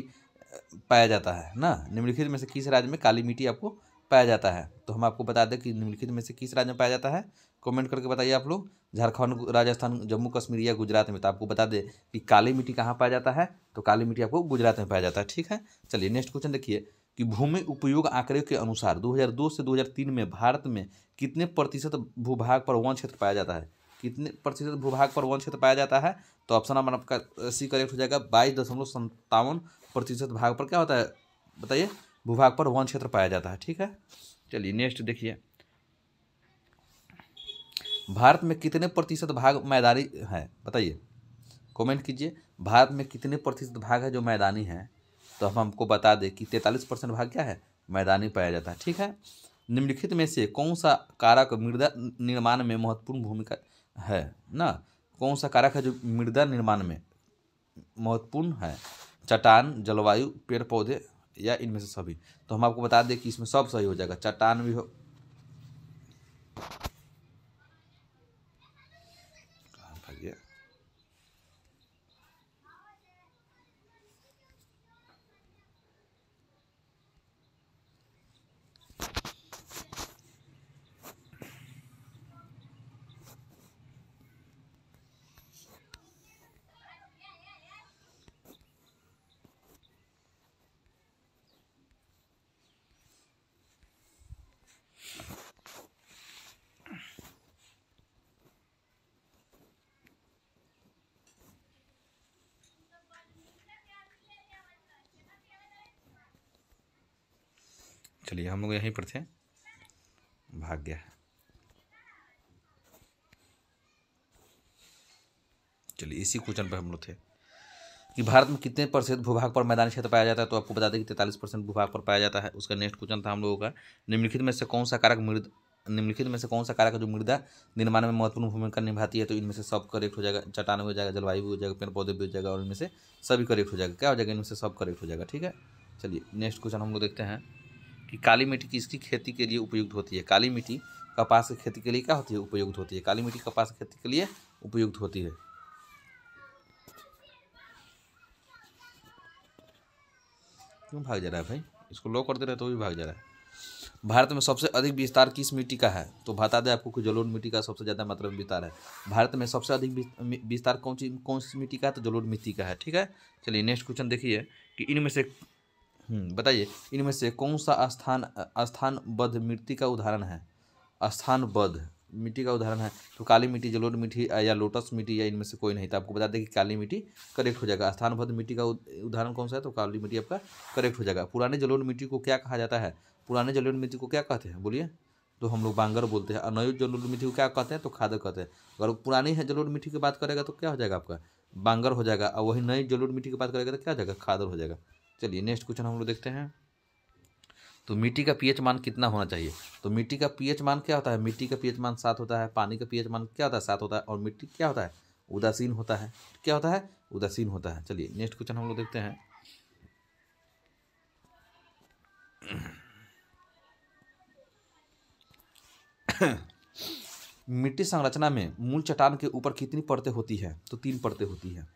पाया जाता है ना, निम्नलिखित में से किस राज्य में काली मिट्टी आपको पाया जाता है? तो हम आपको बता दें कि निम्नलिखित में से किस राज्य में पाया जाता है, कमेंट करके बताइए आप लोग, झारखंड, राजस्थान, जम्मू कश्मीर या गुजरात में। तो आपको बता दें कि काली मिट्टी कहाँ पाया जाता है, तो काली मिट्टी आपको गुजरात में पाया जाता है। ठीक है, चलिए नेक्स्ट क्वेश्चन देखिए कि भूमि उपयोग आंकड़े के अनुसार दो हज़ार दो से दो हज़ार तीन में भारत में कितने प्रतिशत भूभाग पर वन क्षेत्र पाया जाता है, कितने प्रतिशत भूभाग पर वन क्षेत्र पाया जाता है? तो ऑप्शन नंबर आपका सी करेक्ट हो जाएगा, बाईस दशमलव सत्तावन प्रतिशत भाग पर क्या होता है बताइए, भूभाग पर वन क्षेत्र पाया जाता है। ठीक है, चलिए नेक्स्ट देखिए, भारत में कितने प्रतिशत भाग मैदानी है बताइए, कमेंट कीजिए, भारत में कितने प्रतिशत भाग है जो मैदानी है? तो हम हमको बता दें कि तैंतालीस परसेंट भाग क्या है, मैदानी पाया जाता है। ठीक है, निम्नलिखित में से कौन सा कारक मृदा निर्माण में महत्वपूर्ण भूमिका है ना, कौन सा कारक है जो मृदा निर्माण में महत्वपूर्ण है? चट्टान, जलवायु, पेड़ पौधे या इनमें से सभी। तो हम आपको बता दें कि इसमें सब सही हो जाएगा, चट्टान भी हो, चलिए हम लोग यहीं पर थे, भाग गया है। चलिए इसी क्वेश्चन पर हम लोग थे, कि भारत में कितने परसेंट भूभाग पर मैदानी क्षेत्र पाया जाता है, तो आपको बता दें कि तैंतालीस परसेंट भूभाग पर पाया जाता है। उसका नेक्स्ट क्वेश्चन था हम लोगों का, निम्नलिखित में से कौन सा कारक मृद निम्नलिखित में से कौन सा कारक जो मृदा निर्माण में महत्वपूर्ण भूमिका निभाती है, तो इनमें से सब करेक्ट हो जाएगा। चट्टान हो जाएगा, जलवायु हो जाएगा, पेड़ पौधे भी हो जाएगा और इनमें से सभी करेक्ट हो जाएगा। क्या हो जाएगा? इनमें से सब करेक्ट हो जाएगा। ठीक है, चलिए नेक्स्ट क्वेश्चन हम लोग देखते हैं कि काली मिट्टी किसकी खेती के लिए उपयुक्त होती है। काली मिट्टी कपास की खेती के लिए क्या होती है? उपयुक्त होती है। काली मिट्टी कपास की खेती के लिए उपयुक्त होती है। क्यों भाग जा रहा है भाई? इसको लो कर दे रहे तो भी भाग जा रहा है। भारत में सबसे अधिक विस्तार किस मिट्टी का है, तो बता दें आपको कि जलोढ़ मिट्टी का सबसे ज़्यादा मात्रा में विस्तार है। भारत में सबसे अधिक विस्तार कौन सी कौन सी मिट्टी का है, तो जलोढ़ मिट्टी का है। ठीक है, चलिए नेक्स्ट क्वेश्चन देखिए कि इनमें से बताइए इनमें से कौन सा स्थान स्थानबद्ध मिट्टी का उदाहरण है। स्थानबद्ध मिट्टी का उदाहरण है, तो काली मिट्टी, जलोढ़ मिट्टी या लोटस मिट्टी या इनमें से कोई नहीं। तो आपको बता दें कि काली मिट्टी करेक्ट हो जाएगा। स्थानबद्ध मिट्टी का उदाहरण कौन सा है, तो काली मिट्टी आपका करेक्ट हो जाएगा। पुराने जलोढ़ मिट्टी को क्या कहा जाता है? पुराने जलोढ़ मिट्टी को क्या कहते हैं बोलिए, तो हम लोग बांगर बोलते हैं। और नई जलोढ़ मिट्टी को क्या कहते हैं, तो खादक कहते हैं। अगर पुरानी है जलोढ़ मिट्टी की बात करेगा तो क्या हो जाएगा आपका, बांगर हो जाएगा। और वही नई जलोढ़ मिट्टी की बात करेगा तो क्या हो जाएगा, खादर हो जाएगा। चलिए नेक्स्ट क्वेश्चन हम लोग देखते हैं, तो मिट्टी का पीएच मान कितना होना चाहिए। तो मिट्टी का पीएच मान क्या होता है? मिट्टी का पीएच मान सात होता है। पानी का पीएच मान क्या होता है? सात होता है। और मिट्टी क्या होता है? उदासीन होता है। क्या होता है? उदासीन होता है। चलिए नेक्स्ट क्वेश्चन हम लोग देखते हैं, मिट्टी संरचना में मूल चट्टान के ऊपर कितनी परतें होती है, तो तीन परतें होती है।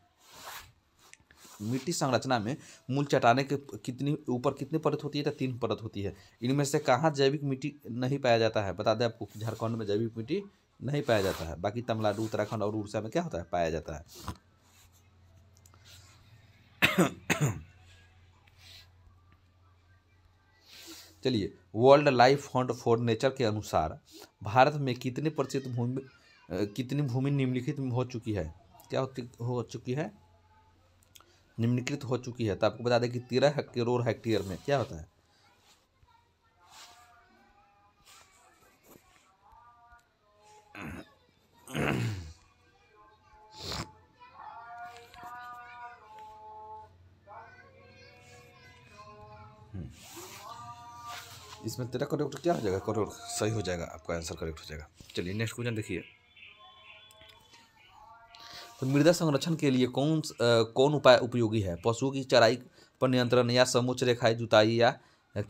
मिट्टी संरचना में मूल चट्टाने के कितनी ऊपर कितनी परत होती है, तो तीन परत होती है। इनमें से कहाँ जैविक मिट्टी नहीं पाया जाता है, बता दें आपको झारखंड में जैविक मिट्टी नहीं पाया जाता है। बाकी तमिलनाडु, उत्तराखंड और उड़ीसा में क्या होता है, पाया जाता है। चलिए, world life fund for nature के अनुसार भारत में कितने प्रतिशत भूमि कितनी भूमि निम्नलिखित हो चुकी है, क्या हो चुकी है, निम्नलिखित हो चुकी है। तो आपको बता दें कि तेरह करोड़ हेक्टेयर में क्या होता है, इसमें तेरह करोड़ क्या हो जाएगा, करोड़ सही हो जाएगा, आपका आंसर करेक्ट हो जाएगा। चलिए नेक्स्ट क्वेश्चन देखिए, तो मृदा संरक्षण के लिए कौन आ, कौन उपाय उपयोगी है। पशुओं की चराई पर नियंत्रण या समोच्च रेखाएं जुताई या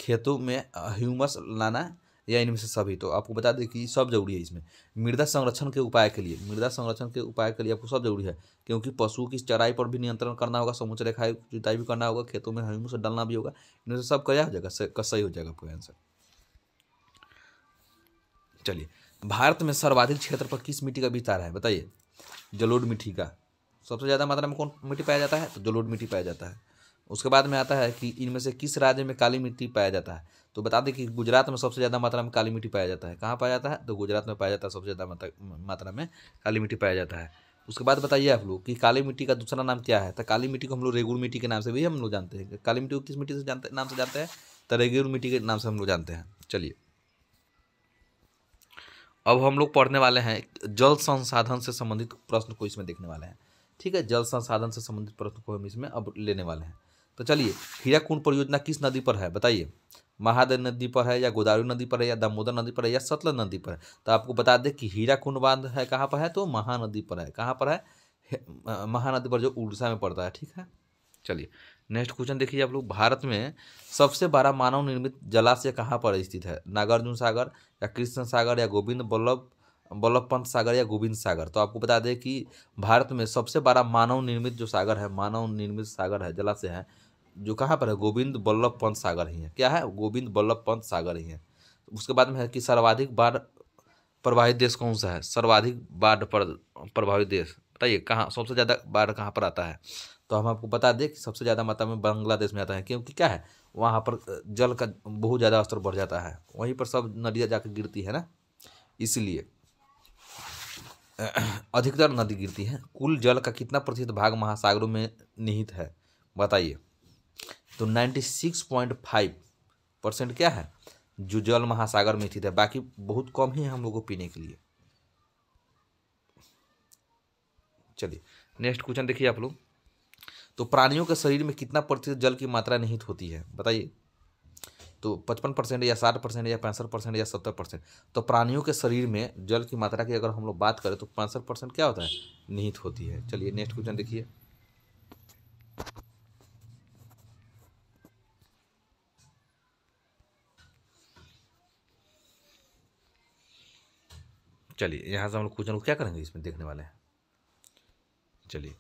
खेतों में ह्यूमस लाना या इनमें से सभी। तो आपको बता दें कि सब जरूरी है इसमें। मृदा संरक्षण के उपाय के लिए मृदा संरक्षण के उपाय के लिए आपको सब जरूरी है, क्योंकि पशुओं की चराई पर भी नियंत्रण करना होगा, समोच्च रेखाएं जुताई भी करना होगा, खेतों में ह्यूमस डालना भी होगा। इनमें से सब क्या हो जाएगा, सही हो जाएगा आपका आंसर। चलिए, भारत में सर्वाधिक क्षेत्र पर किस मिट्टी का विस्तार है, बताइए। जलोढ़ मिट्टी का सबसे ज़्यादा मात्रा में कौन मिट्टी पाया जाता है, तो जलोढ़ मिट्टी पाया जाता है। उसके बाद में आता है कि इनमें से किस राज्य में काली मिट्टी पाया जाता है, तो बता दें कि गुजरात में सबसे ज़्यादा मात्रा में काली मिट्टी पाया जाता है। कहाँ पाया जाता है, तो गुजरात में पाया जाता है, सबसे ज़्यादा मात्रा में काली मिट्टी पाया जाता है। उसके बाद बताइए आप लोग कि काली मिट्टी का दूसरा नाम क्या है, तो काली मिट्टी को हम लोग रेगुर मिट्टी के नाम से भी हम लोग जानते हैं। काली मिट्टी को किस मिट्टी से जानते नाम से जानते हैं, तो रेगुर मिट्टी के नाम से हम लोग जानते हैं। चलिए, अब हम लोग पढ़ने वाले हैं जल संसाधन से संबंधित प्रश्न को इसमें देखने वाले हैं। ठीक है, जल संसाधन से संबंधित प्रश्न को हम इसमें अब लेने वाले हैं। तो चलिए, हीराकुंड परियोजना किस नदी पर है, बताइए। महानदी नदी पर है या गोदावरी नदी पर है या दामोदर नदी पर है या सतलज नदी पर है। तो आपको बता दें कि हीराकुंड बांध है कहाँ पर है, तो महानदी पर है। कहाँ पर है, महानदी पर, जो उड़ीसा में पड़ता है। ठीक है, चलिए नेक्स्ट क्वेश्चन देखिए आप लोग, भारत में सबसे बड़ा मानव निर्मित जलाशय कहाँ पर स्थित है। नागार्जुन सागर या कृष्ण सागर या गोविंद बल्लभ बल्लभ पंत सागर या गोविंद सागर। तो आपको बता दें कि भारत में सबसे बड़ा मानव निर्मित जो सागर है, मानव निर्मित सागर है, जलाशय है, जो कहाँ पर है, गोविंद बल्लभ पंत सागर ही है। क्या है, गोविंद बल्लभ पंत सागर ही है। उसके बाद में है कि सर्वाधिक बाढ़ प्रभावित देश कौन सा है। सर्वाधिक बाढ़ प्रभावित देश बताइए, कहाँ सबसे ज़्यादा बाढ़ कहाँ पर आता है, तो हम आपको बता दें कि सबसे ज़्यादा मात्रा में बांग्लादेश में आता है, क्योंकि क्या है, वहाँ पर जल का बहुत ज़्यादा स्तर बढ़ जाता है, वहीं पर सब नदियाँ जाकर गिरती है ना, इसलिए अधिकतर नदी गिरती है। कुल जल का कितना प्रतिशत भाग महासागरों में निहित है, बताइए। तो छियानवे पॉइंट पाँच परसेंट क्या है, जो जल महासागर में स्थित है, बाकी बहुत कम ही है हम लोगों को पीने के लिए। चलिए नेक्स्ट क्वेश्चन देखिए आप लोग, तो प्राणियों के शरीर में कितना प्रतिशत जल की मात्रा निहित होती है, बताइए। तो पचपन परसेंट या साठ परसेंट या पैंसठ परसेंट या सत्तर परसेंट तो प्राणियों के शरीर में जल की मात्रा की अगर हम लोग बात करें तो पैंसठ परसेंट क्या होता है, निहित होती है। चलिए नेक्स्ट क्वेश्चन देखिए। चलिए यहाँ से हम लोग क्वेश्चन को क्या करेंगे, इसमें देखने वाले हैं। चलिए,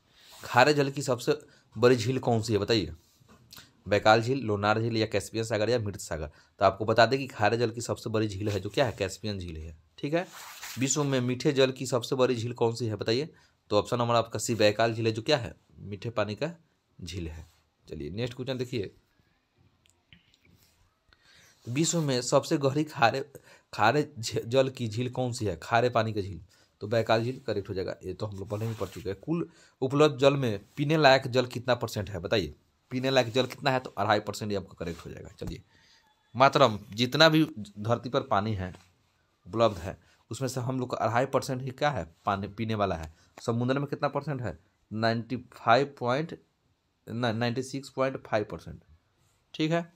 खारे जल की सबसे बड़ी झील कौन सी है, बताइए। बैकाल झील, लोनार झील या कैस्पियन सागर या मृत सागर। तो आपको बता दें कि खारे जल की सबसे बड़ी झील है जो क्या है, कैस्पियन झील है, ठीक है। विश्व में मीठे जल की सबसे बड़ी झील कौन सी है, बताइए। तो ऑप्शन नंबर आपका सी बैकाल झील है जो क्या है, मीठे पानी का झील है। चलिए नेक्स्ट क्वेश्चन देखिए। विश्व में सबसे गहरी खारे खारे जल की झील कौन सी है, खारे पानी की झील। तो बैकाल झील करेक्ट हो जाएगा, ये तो हम लोग पहले ही पढ़ चुके हैं। कुल उपलब्ध जल में पीने लायक जल कितना परसेंट है, बताइए। पीने लायक जल कितना है, तो अढ़ाई परसेंट ये आपका करेक्ट हो जाएगा। चलिए, मात्रम जितना भी धरती पर पानी है उपलब्ध है उसमें से हम लोग का अढ़ाई परसेंट ही क्या है, पानी पीने वाला है। समुद्र में कितना परसेंट है, ninety five point ninety six point five percent ठीक है।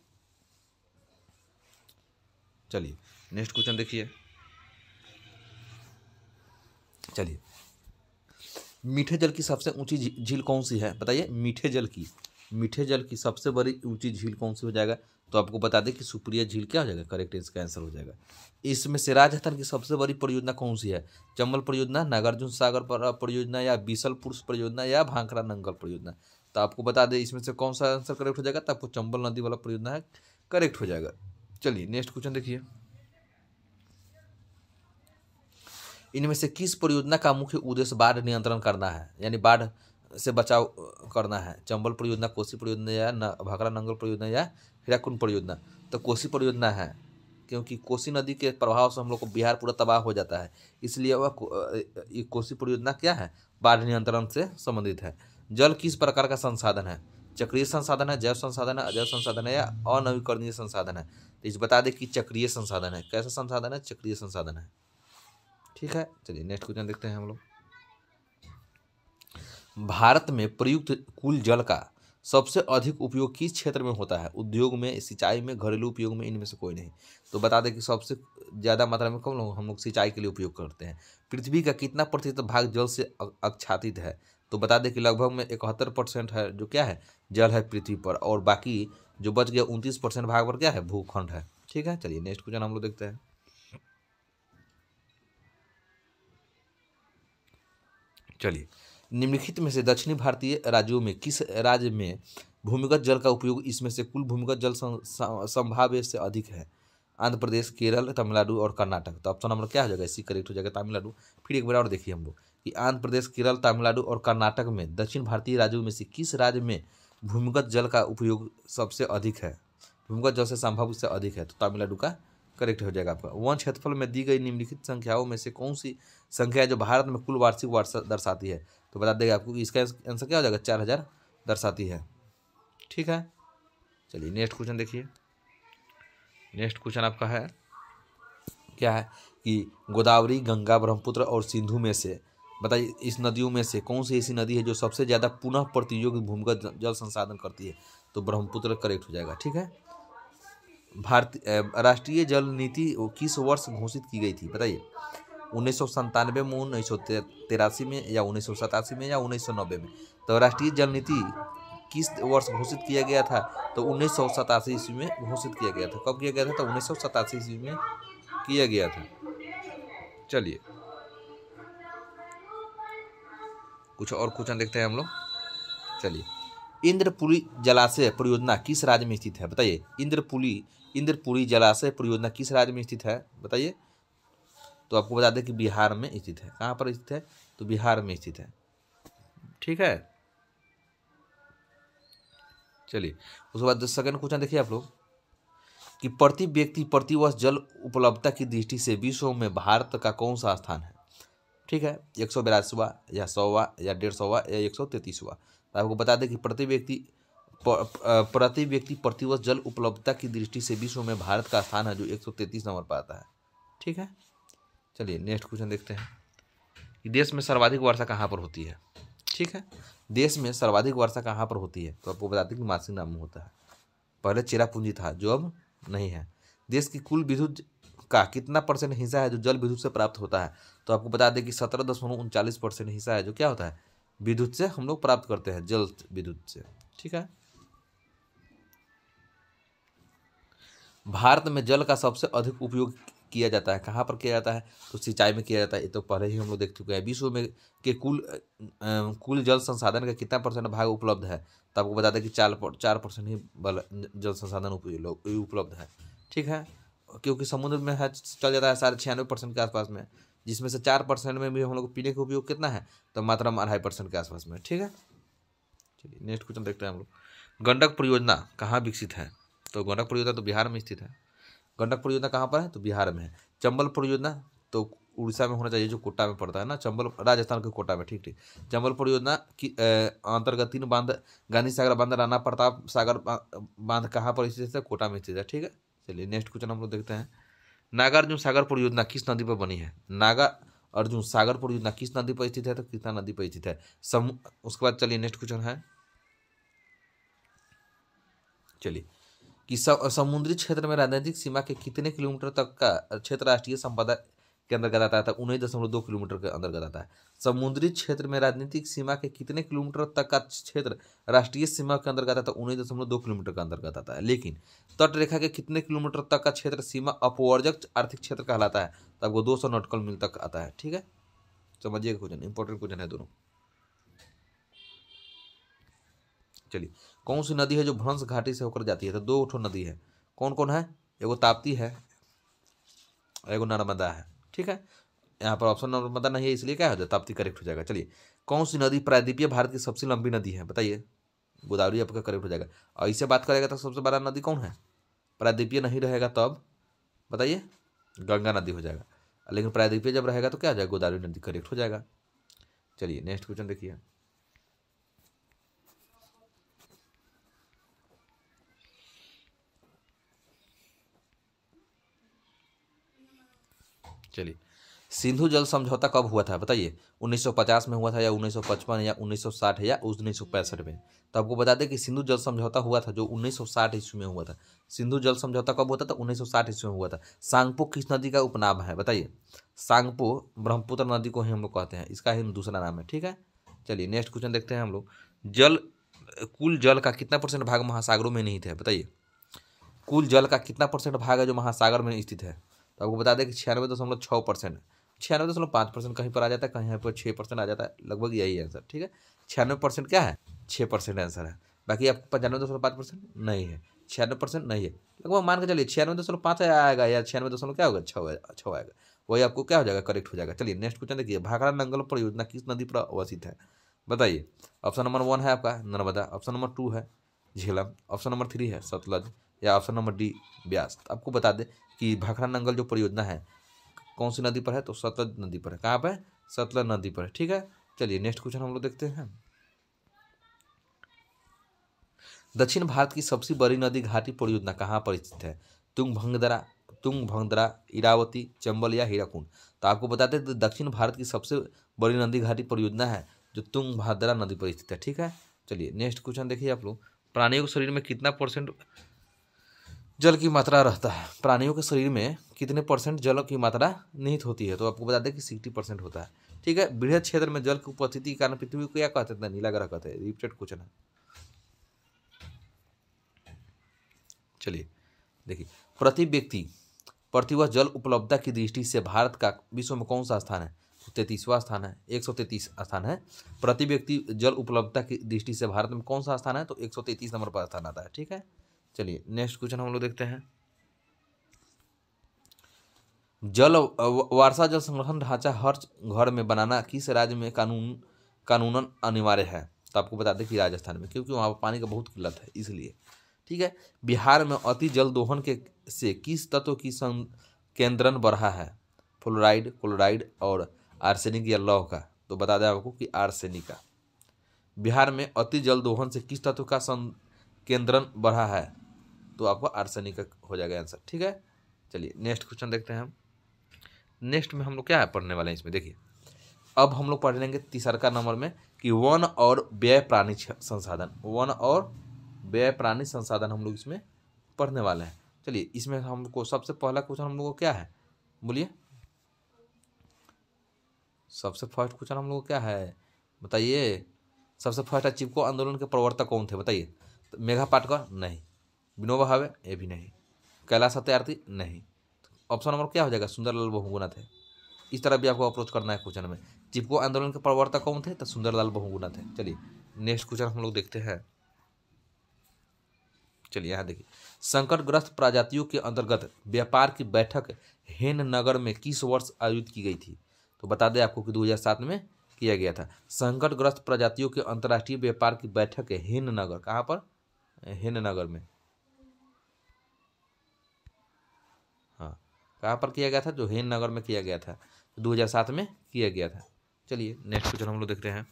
चलिए नेक्स्ट क्वेश्चन देखिए। चलिए, मीठे जल की सबसे ऊंची झील कौन सी है, बताइए। मीठे जल की मीठे जल की सबसे बड़ी ऊंची झील कौन सी हो जाएगा, तो आपको बता दें कि सुप्रिया झील क्या हो जाएगा, करेक्ट इसका आंसर हो जाएगा। इसमें से राजस्थान की सबसे बड़ी परियोजना कौन सी है, चंबल परियोजना, नागार्जुन सागर परियोजना या बीसलपुर परियोजना या भांकरा नंगल परियोजना। तो आपको बता दें इसमें से कौन सा आंसर करेक्ट हो जाएगा, तो आपको चंबल नदी वाला परियोजना है, करेक्ट हो जाएगा। चलिए नेक्स्ट क्वेश्चन देखिए। इनमें से किस परियोजना का मुख्य उद्देश्य बाढ़ नियंत्रण करना है, यानी बाढ़ से बचाव करना है। चंबल परियोजना, कोसी परियोजना या भाखरा नंगल परियोजना या हीराकुंड परियोजना। तो कोसी परियोजना है, क्योंकि कोसी नदी के प्रभाव से हम लोग को बिहार पूरा तबाह हो जाता है, इसलिए वह ये कोसी परियोजना क्या है, बाढ़ नियंत्रण से संबंधित है। जल किस प्रकार का संसाधन है, चक्रीय संसाधन है, जैव संसाधन है, अजैव संसाधन है या अनवीकरणीय संसाधन है। तो इस बता दें कि चक्रीय संसाधन है। कैसा संसाधन है, चक्रीय संसाधन है, ठीक है। चलिए नेक्स्ट क्वेश्चन देखते हैं हम लोग। भारत में प्रयुक्त कुल जल का सबसे अधिक उपयोग किस क्षेत्र में होता है, उद्योग में, सिंचाई में, घरेलू उपयोग में, इनमें से कोई नहीं। तो बता दें कि सबसे ज़्यादा मात्रा में कौन लोग हम लोग सिंचाई के लिए उपयोग करते हैं। पृथ्वी का कितना प्रतिशत भाग जल से आच्छादित है, तो बता दें कि लगभग में इकहत्तर परसेंट है जो क्या है, जल है पृथ्वी पर, और बाकी जो बच गया उनतीस परसेंट भाग पर क्या है, भूखंड है, ठीक है। चलिए नेक्स्ट क्वेश्चन हम लोग देखते हैं। चलिए, निम्नलिखित में से दक्षिणी भारतीय राज्यों में किस राज्य में भूमिगत जल का उपयोग इसमें से कुल भूमिगत जल संभाव्य से अधिक है, आंध्र प्रदेश, केरल, तमिलनाडु और कर्नाटक। तो ऑप्शन नंबर क्या हो जाएगा, इसी करेक्ट हो जाएगा तमिलनाडु। फिर एक बार और देखिए हम लोग कि आंध्र प्रदेश, केरल, तमिलनाडु और कर्नाटक में दक्षिण भारतीय राज्यों में से किस राज्य में भूमिगत जल का उपयोग सबसे अधिक है, भूमिगत जल से संभव से अधिक है। तो तमिलनाडु का करेक्ट हो जाएगा आपका। वन क्षेत्रफल में दी गई निम्नलिखित संख्याओं में से कौन सी संख्या है जो भारत में कुल वार्षिक वर्षा दर्शाती है। तो बता देगा आपको कि इसका आंसर क्या हो जाएगा, चार हजार दर्शाती है, ठीक है। चलिए नेक्स्ट क्वेश्चन देखिए। नेक्स्ट क्वेश्चन आपका है क्या है कि गोदावरी, गंगा, ब्रह्मपुत्र और सिंधु में से बताइए, इस नदियों में से कौन सी ऐसी नदी है जो सबसे ज़्यादा पुनः प्रतियोगी भूमिगत जल संसाधन करती है। तो ब्रह्मपुत्र करेक्ट हो जाएगा, ठीक है। भारतीय राष्ट्रीय जल नीति किस वर्ष घोषित की गई थी, बताइए। उन्नीस सौ संतानवे में, उन्नीस सौ तिरासी में या उन्नीस सौ सतासी में या उन्नीस सौ नब्बे में। तो राष्ट्रीय जल नीति किस वर्ष घोषित किया गया था, तो उन्नीस सौ सतासी ईस्वी में घोषित किया गया था। कब किया गया था, तो उन्नीस सौ सतासी ईस्वी में किया गया था। चलिए कुछ और क्वेश्चन देखते हैं हम लोग। चलिए, इंद्रपुरी जलाशय परियोजना किस राज्य में स्थित है, बताइए। इंद्रपुरी इंद्रपुरी जलाशय परियोजना किस राज्य में स्थित है, बताइए। तो आपको बता दें कि बिहार में स्थित है। कहाँ पर स्थित है, तो बिहार में स्थित है, ठीक है। चलिए उसके बाद सेकंड क्वेश्चन देखिए आप लोग कि प्रति व्यक्ति प्रतिवर्ष जल उपलब्धता की दृष्टि से विश्व में भारत का कौन सा स्थान है, ठीक है। एक सौ बयासीवा या सौवा या डेढ़ सौवा या एक सौ तैंतीसवा। आपको बता दें कि प्रति व्यक्ति प्रति व्यक्ति प्रतिवर्ष जल उपलब्धता की दृष्टि से विश्व में भारत का स्थान है जो एक सौ तैंतीस नंबर पर आता है, ठीक है। चलिए नेक्स्ट क्वेश्चन देखते हैं कि देश में सर्वाधिक वर्षा कहाँ पर होती है, ठीक है। देश में सर्वाधिक वर्षा कहाँ पर होती है, तो आपको बताते हैं कि मासिंगनाम में होता है। पहले चेरापूंजी था जो अब नहीं है। देश की कुल विद्युत का कितना परसेंट हिस्सा है जो जल विद्युत से प्राप्त होता है, तो आपको बता दें कि सत्रह दशमलव उनचालीस परसेंट हिस्सा है जो क्या होता है विद्युत से हम लोग प्राप्त करते हैं, जल विद्युत से। ठीक है। भारत में जल का सबसे अधिक उपयोग किया जाता है, कहाँ पर किया जाता है, तो सिंचाई में किया जाता है। ये तो पहले ही हम लोग देख चुके हैं। विश्व में के कुल आ, कुल जल संसाधन का कितना परसेंट भाग उपलब्ध है, तो आपको बता दें कि चार चार परसेंट ही जल संसाधन उपलब्ध है। ठीक है, क्योंकि समुद्र में है चल जाता है साढ़े छियानवे परसेंट के आसपास में, जिसमें से चार परसेंट में भी हम लोग पीने का उपयोग कितना है, तो मात्रा में अढ़ाई परसेंट के आसपास में। ठीक है, चलिए नेक्स्ट क्वेश्चन देखते हैं हम लोग। गंडक परियोजना कहाँ विकसित है, तो गंडक परियोजना तो बिहार में स्थित है। गंडक परियोजना कहाँ पर है, तो बिहार में है। चंबल परियोजना तो उड़ीसा में होना चाहिए, जो कोटा में पड़ता है ना, चंबल राजस्थान के कोटा में। ठीक ठीक। चंबल परियोजना की अंतर्गत तीन बांध, गांधी सागर बांध, राणा प्रताप सागर बांध कहाँ पर स्थित है, कोटा में स्थित है। ठीक है, चलिए नेक्स्ट क्वेश्चन हम लोग देखते हैं। नागार्जुन सागर परियोजना किस नदी पर बनी है, नागार्जुन सागर परियोजना किस नदी पर स्थित है, तो कृष्णा नदी पर स्थित है। उसके बाद चलिए नेक्स्ट क्वेश्चन है, चलिए कि समुद्री क्षेत्र में राजनीतिक सीमा के कितने किलोमीटर तक का क्षेत्र राष्ट्रीय संपदा के अंतर्गत आता है, उन्नीस दशमलव दो किलोमीटर के अंतर्गत आता है। समुद्री क्षेत्र में राजनीतिक सीमा के कितने किलोमीटर तक का क्षेत्र राष्ट्रीय सीमा के अंतर्गत आता है, उन्नीस दशमलव दो किलोमीटर के अंतर्गत आता है। लेकिन तट रेखा के कितने किलोमीटर तक का क्षेत्र सीमा अपवर्जक आर्थिक क्षेत्र कहलाता है, तो आपको दो सौ नॉटिकल मील तक आता है। ठीक है, समझिएगा क्वेश्चन, इंपॉर्टेंट क्वेश्चन है दोनों। चलिए, कौन सी नदी है जो भ्रंश घाटी से होकर जाती है, तो दो ठो नदी है। कौन कौन है, एगो ताप्ती है, एगो नर्मदा है। ठीक है, यहाँ पर ऑप्शन नर्मदा नहीं है, इसलिए क्या हो जाए ताप्ती करेक्ट हो जाएगा। चलिए, कौन सी नदी प्रायद्वीपीय भारत की सबसे लंबी नदी है, बताइए, गोदावरी आपका करेक्ट हो जाएगा। और इससे बात करेगा तो सबसे बड़ा नदी कौन है, प्रायद्वीपीय नहीं रहेगा तब बताइए गंगा नदी हो जाएगा, लेकिन प्रायद्वीपीय जब रहेगा तो क्या हो जाएगा गोदावरी नदी करेक्ट हो जाएगा। चलिए नेक्स्ट क्वेश्चन देखिए। चलिए, सिंधु जल समझौता कब हुआ था, बताइए, उन्नीस सौ पचास में हुआ था या उन्नीस सौ पचपन या उन्नीस सौ साठ या उन्नीस सौ पैंसठ में। तो आपको बता दें कि सिंधु जल समझौता हुआ था जो उन्नीस सौ साठ ईस्वी में हुआ था। सिंधु जल समझौता कब हुआ था, तो उन्नीस सौ साठ ईस्वी में हुआ था। सांगपो किस नदी का उपनाम है, बताइए, सांगपो ब्रह्मपुत्र नदी को ही हम लोग कहते हैं, इसका ही दूसरा नाम है। ठीक है, चलिए नेक्स्ट क्वेश्चन देखते हैं हम लोग। जल कुल जल का कितना परसेंट भाग महासागरों में निहित है, बताइए, कुल जल का कितना परसेंट भाग है जो महासागर में स्थित है। तो आपको बता दें कि छियानवे दशमलव छः परसेंट छियानवे दशमलव पाँच परसेंट कहीं पर आ जाता है, कहीं पर छः परसेंट आ जाता है, लगभग यही आंसर। ठीक है, छियानवे परसेंट क्या है, छः परसेंट आंसर है। बाकी आपको पंचानवे दशमलव पाँच परसेंट नहीं है, छियानवे परसेंट नहीं है, लगभग मान के चलिए छियानवे दशमलव पाँच आएगा या छियानवे दशमलव क्या होगा छः छः आएगा, वही आपको क्या हो जाएगा करेक्ट हो जाएगा। चलिए नेक्स्ट क्वेश्चन देखिए। भाखड़ा नंगल परियोजना किस नदी पर अवस्थित है, बताइए, ऑप्शन नंबर वन है आपका नर्मदा, ऑप्शन नंबर टू है झेलम, ऑप्शन नंबर थ्री है सतलज या ऑप्शन नंबर डी ब्यास। आपको बता दें कि भाखड़ा नंगल जो परियोजना है कौन सी नदी पर है, तो सतलज नदी पर है। कहाँ पर है, सतलज नदी पर है। ठीक है, चलिए नेक्स्ट क्वेश्चन हम लोग देखते हैं। दक्षिण भारत की सबसे बड़ी नदी घाटी परियोजना कहाँ पर स्थित है, तुंगभद्रा तुंगभद्रा इरावती, चंबल या हीराकुंड। तो आपको बताते हैं दक्षिण भारत की सबसे बड़ी नदी घाटी परियोजना है जो तुंगभद्रा नदी पर स्थित है। ठीक है, चलिए नेक्स्ट क्वेश्चन देखिए आप लोग। प्राणियों के शरीर में कितना परसेंट जल की मात्रा रहता है, प्राणियों के शरीर में कितने परसेंट जल की मात्रा निहित होती है, तो आपको बता दें कि सिक्सटी परसेंट होता है। ठीक है, बृहद क्षेत्र में जल की उपस्थिति के कारण पृथ्वी को क्या कहते हैं, नीला ग्रह कहते हैं। रिपीटेड क्वेश्चन है, चलिए देखिए। प्रति व्यक्ति प्रतिवर्ष जल उपलब्धता की दृष्टि से भारत का विश्व में कौन सा स्थान है, तैंतीसवां स्थान है, एक सौ तैंतीस स्थान है। प्रति व्यक्ति जल उपलब्धता की दृष्टि से भारत में कौन सा स्थान है, तो एक सौ तैंतीस नंबर पर स्थान आता है। ठीक है, चलिए नेक्स्ट क्वेश्चन हम लोग देखते हैं। जल वर्षा जल संरक्षण ढांचा हर घर में बनाना किस राज्य में कानून कानूनन अनिवार्य है, तो आपको बता दें कि राजस्थान में, क्योंकि वहाँ पर पानी का बहुत किल्लत है इसलिए। ठीक है, बिहार में अति जल दोहन के से किस तत्व की संकेंद्रण बढ़ा है, फ्लोराइड, क्लोराइड और आर्सेनिक या लौह का। तो बता दें आपको कि आर्सेनिक का। बिहार में अति जल दोहन से किस तत्व का संकेंद्रण बढ़ा है, तो आपको आर्सेनिक हो जाएगा आंसर। ठीक है, चलिए नेक्स्ट क्वेश्चन देखते हैं हम। नेक्स्ट में हम लोग क्या है पढ़ने वाले हैं इसमें, देखिए अब हम लोग पढ़ लेंगे तीसरा नंबर में कि वन और व्यय प्राणी संसाधन, वन और व्यय प्राणी संसाधन हम लोग इसमें पढ़ने वाले हैं। चलिए इसमें हमको सबसे पहला क्वेश्चन हम लोगों को क्या है, बोलिए सबसे फर्स्ट क्वेश्चन हम लोगों को क्या है बताइए। सबसे फर्स्ट है चिपको आंदोलन के प्रवर्तक कौन थे बताइए। तो मेघा पाटकर नहीं, विनोबा भावे ये भी नहीं, कैलाश सत्यार्थी नहीं। ऑप्शन नंबर क्या हो जाएगा, सुंदरलाल बहुगुणा थे। इस तरह भी आपको अप्रोच करना है क्वेश्चन में। चिपको आंदोलन के प्रवर्तक कौन थे, तो सुंदरलाल बहुगुणा थे। चलिए नेक्स्ट क्वेश्चन हम लोग देखते हैं। चलिए यहाँ देखिए, संकटग्रस्त प्रजातियों के अंतर्गत व्यापार की बैठक हेन नगर में किस वर्ष आयोजित की गई थी। तो बता दें आपको कि दो हज़ार सात में किया गया था। संकटग्रस्त प्रजातियों के अंतर्राष्ट्रीय व्यापार की बैठक हेन नगर, कहाँ पर, हेन नगर में, हाँ कहाँ पर किया गया था, जो हेन नगर में किया गया था, दो हज़ार सात में किया गया था। चलिए नेक्स्ट क्वेश्चन हम लोग देख रहे हैं।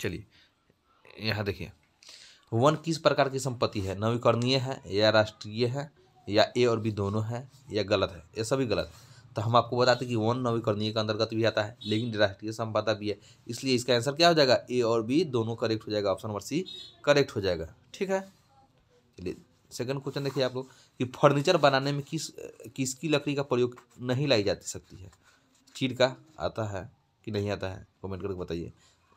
चलिए यहाँ देखिए, वन किस प्रकार की संपत्ति है, नवीकरणीय है या राष्ट्रीय है या ए और बी दोनों है या गलत है, ये सभी गलत है। तो हम आपको बताते हैं कि वन नवीकरणीय के अंतर्गत भी आता है लेकिन राष्ट्रीय संपदा भी है, इसलिए इसका आंसर क्या हो जाएगा, ए और बी दोनों करेक्ट हो जाएगा, ऑप्शन नंबर सी करेक्ट हो जाएगा। ठीक है चलिए सेकंड क्वेश्चन देखिए आप लोग कि फर्नीचर बनाने में किस किसकी लकड़ी का प्रयोग नहीं लाई जा सकती है। चीड़ का आता है कि नहीं आता है, कमेंट करके बताइए।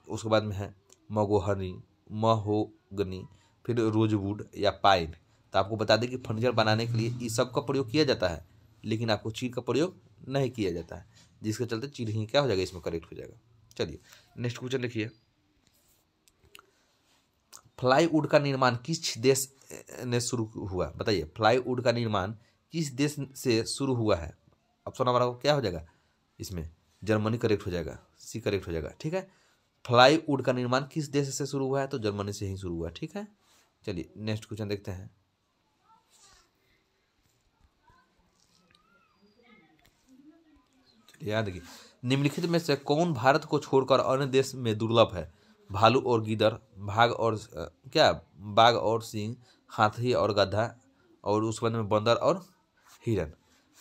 उसके बाद में है मगोहनी, महोगनी, फिर रोजवुड या पाइन। तो आपको बता दें कि फर्नीचर बनाने के लिए इस सब का प्रयोग किया जाता है लेकिन आपको चीड़ का प्रयोग नहीं किया जाता है, जिसके चलते चीड़ ही क्या हो जाएगा, इसमें करेक्ट हो जाएगा। चलिए नेक्स्ट क्वेश्चन देखिए, फ्लाईवुड का निर्माण किस देश ने शुरू हुआ बताइए। फ्लाईवुड का निर्माण किस देश से शुरू हुआ है, ऑप्शन नंबर आपको क्या हो जाएगा, इसमें जर्मनी करेक्ट हो जाएगा, सी करेक्ट हो जाएगा। ठीक है, फ्लाईवुड का निर्माण किस देश से शुरू हुआ है, तो जर्मनी से ही शुरू हुआ। ठीक है चलिए नेक्स्ट क्वेश्चन देखते हैं। चलिए याद रखिए, निम्नलिखित में से कौन भारत को छोड़कर अन्य देश में दुर्लभ है, भालू और गीदड़, भाग और क्या, बाघ और सिंह, हाथी और गधा, और उस बंद में बंदर और हिरण।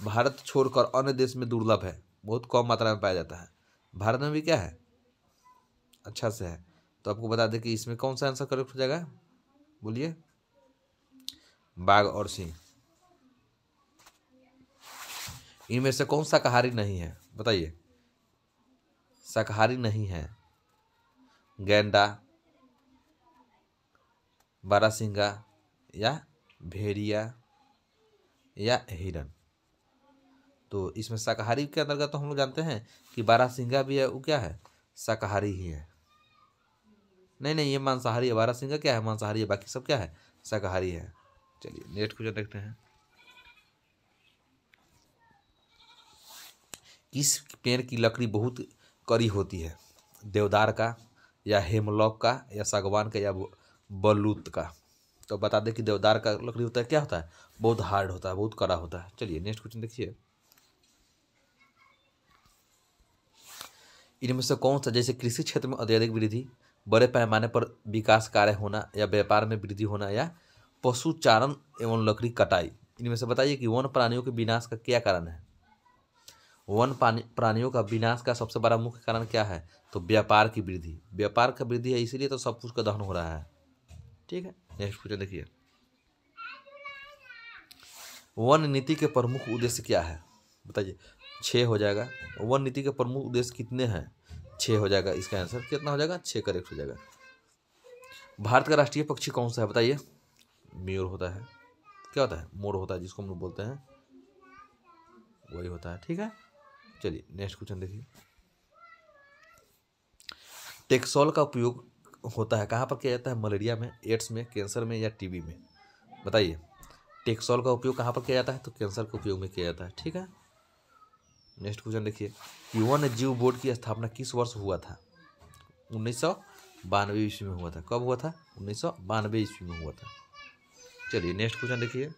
भारत छोड़कर अन्य देश में दुर्लभ है, बहुत कम मात्रा में पाया जाता है, भारत में भी क्या है अच्छा से है। तो आपको बता दें कि इसमें कौन सा आंसर करेक्ट हो जाएगा, बोलिए बाघ और सिंह। इनमें से कौन शाकाहारी नहीं है बताइए, शाकाहारी नहीं है, गैंडा, बारासिंगा या भेड़िया या हिरण। तो इसमें शाकाहारी के अंतर्गत तो हम लोग जानते हैं कि बारासिंगा भी है, वो क्या है शाकाहारी ही है, नहीं नहीं ये मांसाहारी है, बारासिंगा क्या है मांसाहारी है, बाकी सब क्या है शाकाहारी है। चलिए नेक्स्ट क्वेश्चन देखते हैं। किस पेड़ की लकड़ी बहुत कड़ी होती है, देवदार का या हेमलॉक का या सागवान का या बलूत का। तो बता दें कि देवदार का लकड़ी होता है क्या होता है, बहुत हार्ड होता है, बहुत कड़ा होता है। चलिए नेक्स्ट क्वेश्चन देखिए, इनमें से कौन सा जैसे कृषि क्षेत्र में अत्यधिक वृद्धि, बड़े पैमाने पर विकास कार्य होना या व्यापार में वृद्धि होना या पशुचारण एवं लकड़ी कटाई। इनमें से बताइए कि वन प्राणियों के विनाश का क्या कारण है। वन प्राणियों का विनाश का सबसे बड़ा मुख्य कारण क्या है, तो व्यापार की वृद्धि, व्यापार का वृद्धि है इसीलिए तो सब कुछ का दहन हो रहा है। ठीक है नेक्स्ट क्वेश्चन देखिए, वन नीति के प्रमुख उद्देश्य क्या है बताइए, छः हो जाएगा। वन नीति के प्रमुख उद्देश्य कितने हैं, छः हो जाएगा, इसका आंसर कितना हो जाएगा, छः करेक्ट हो जाएगा। भारत का राष्ट्रीय पक्षी कौन सा है बताइए, मयूर होता है, क्या होता है मोर होता है, जिसको हम लोग बोलते हैं वही होता है। ठीक है चलिए नेक्स्ट क्वेश्चन देखिए, टेक्सोल का उपयोग होता है कहाँ पर किया जाता है, मलेरिया में, एड्स में, कैंसर में या टीबी में बताइए। टेक्सोल का उपयोग कहाँ पर किया जाता है, तो कैंसर के उपयोग में किया जाता है। ठीक है नेक्स्ट क्वेश्चन देखिए कि वन्य जीव बोर्ड की स्थापना किस वर्ष हुआ था, उन्नीस सौ बानवे ईस्वी में हुआ था। कब हुआ था, उन्नीस सौ बानवे ईस्वी में हुआ था। चलिए नेक्स्ट क्वेश्चन देखिए,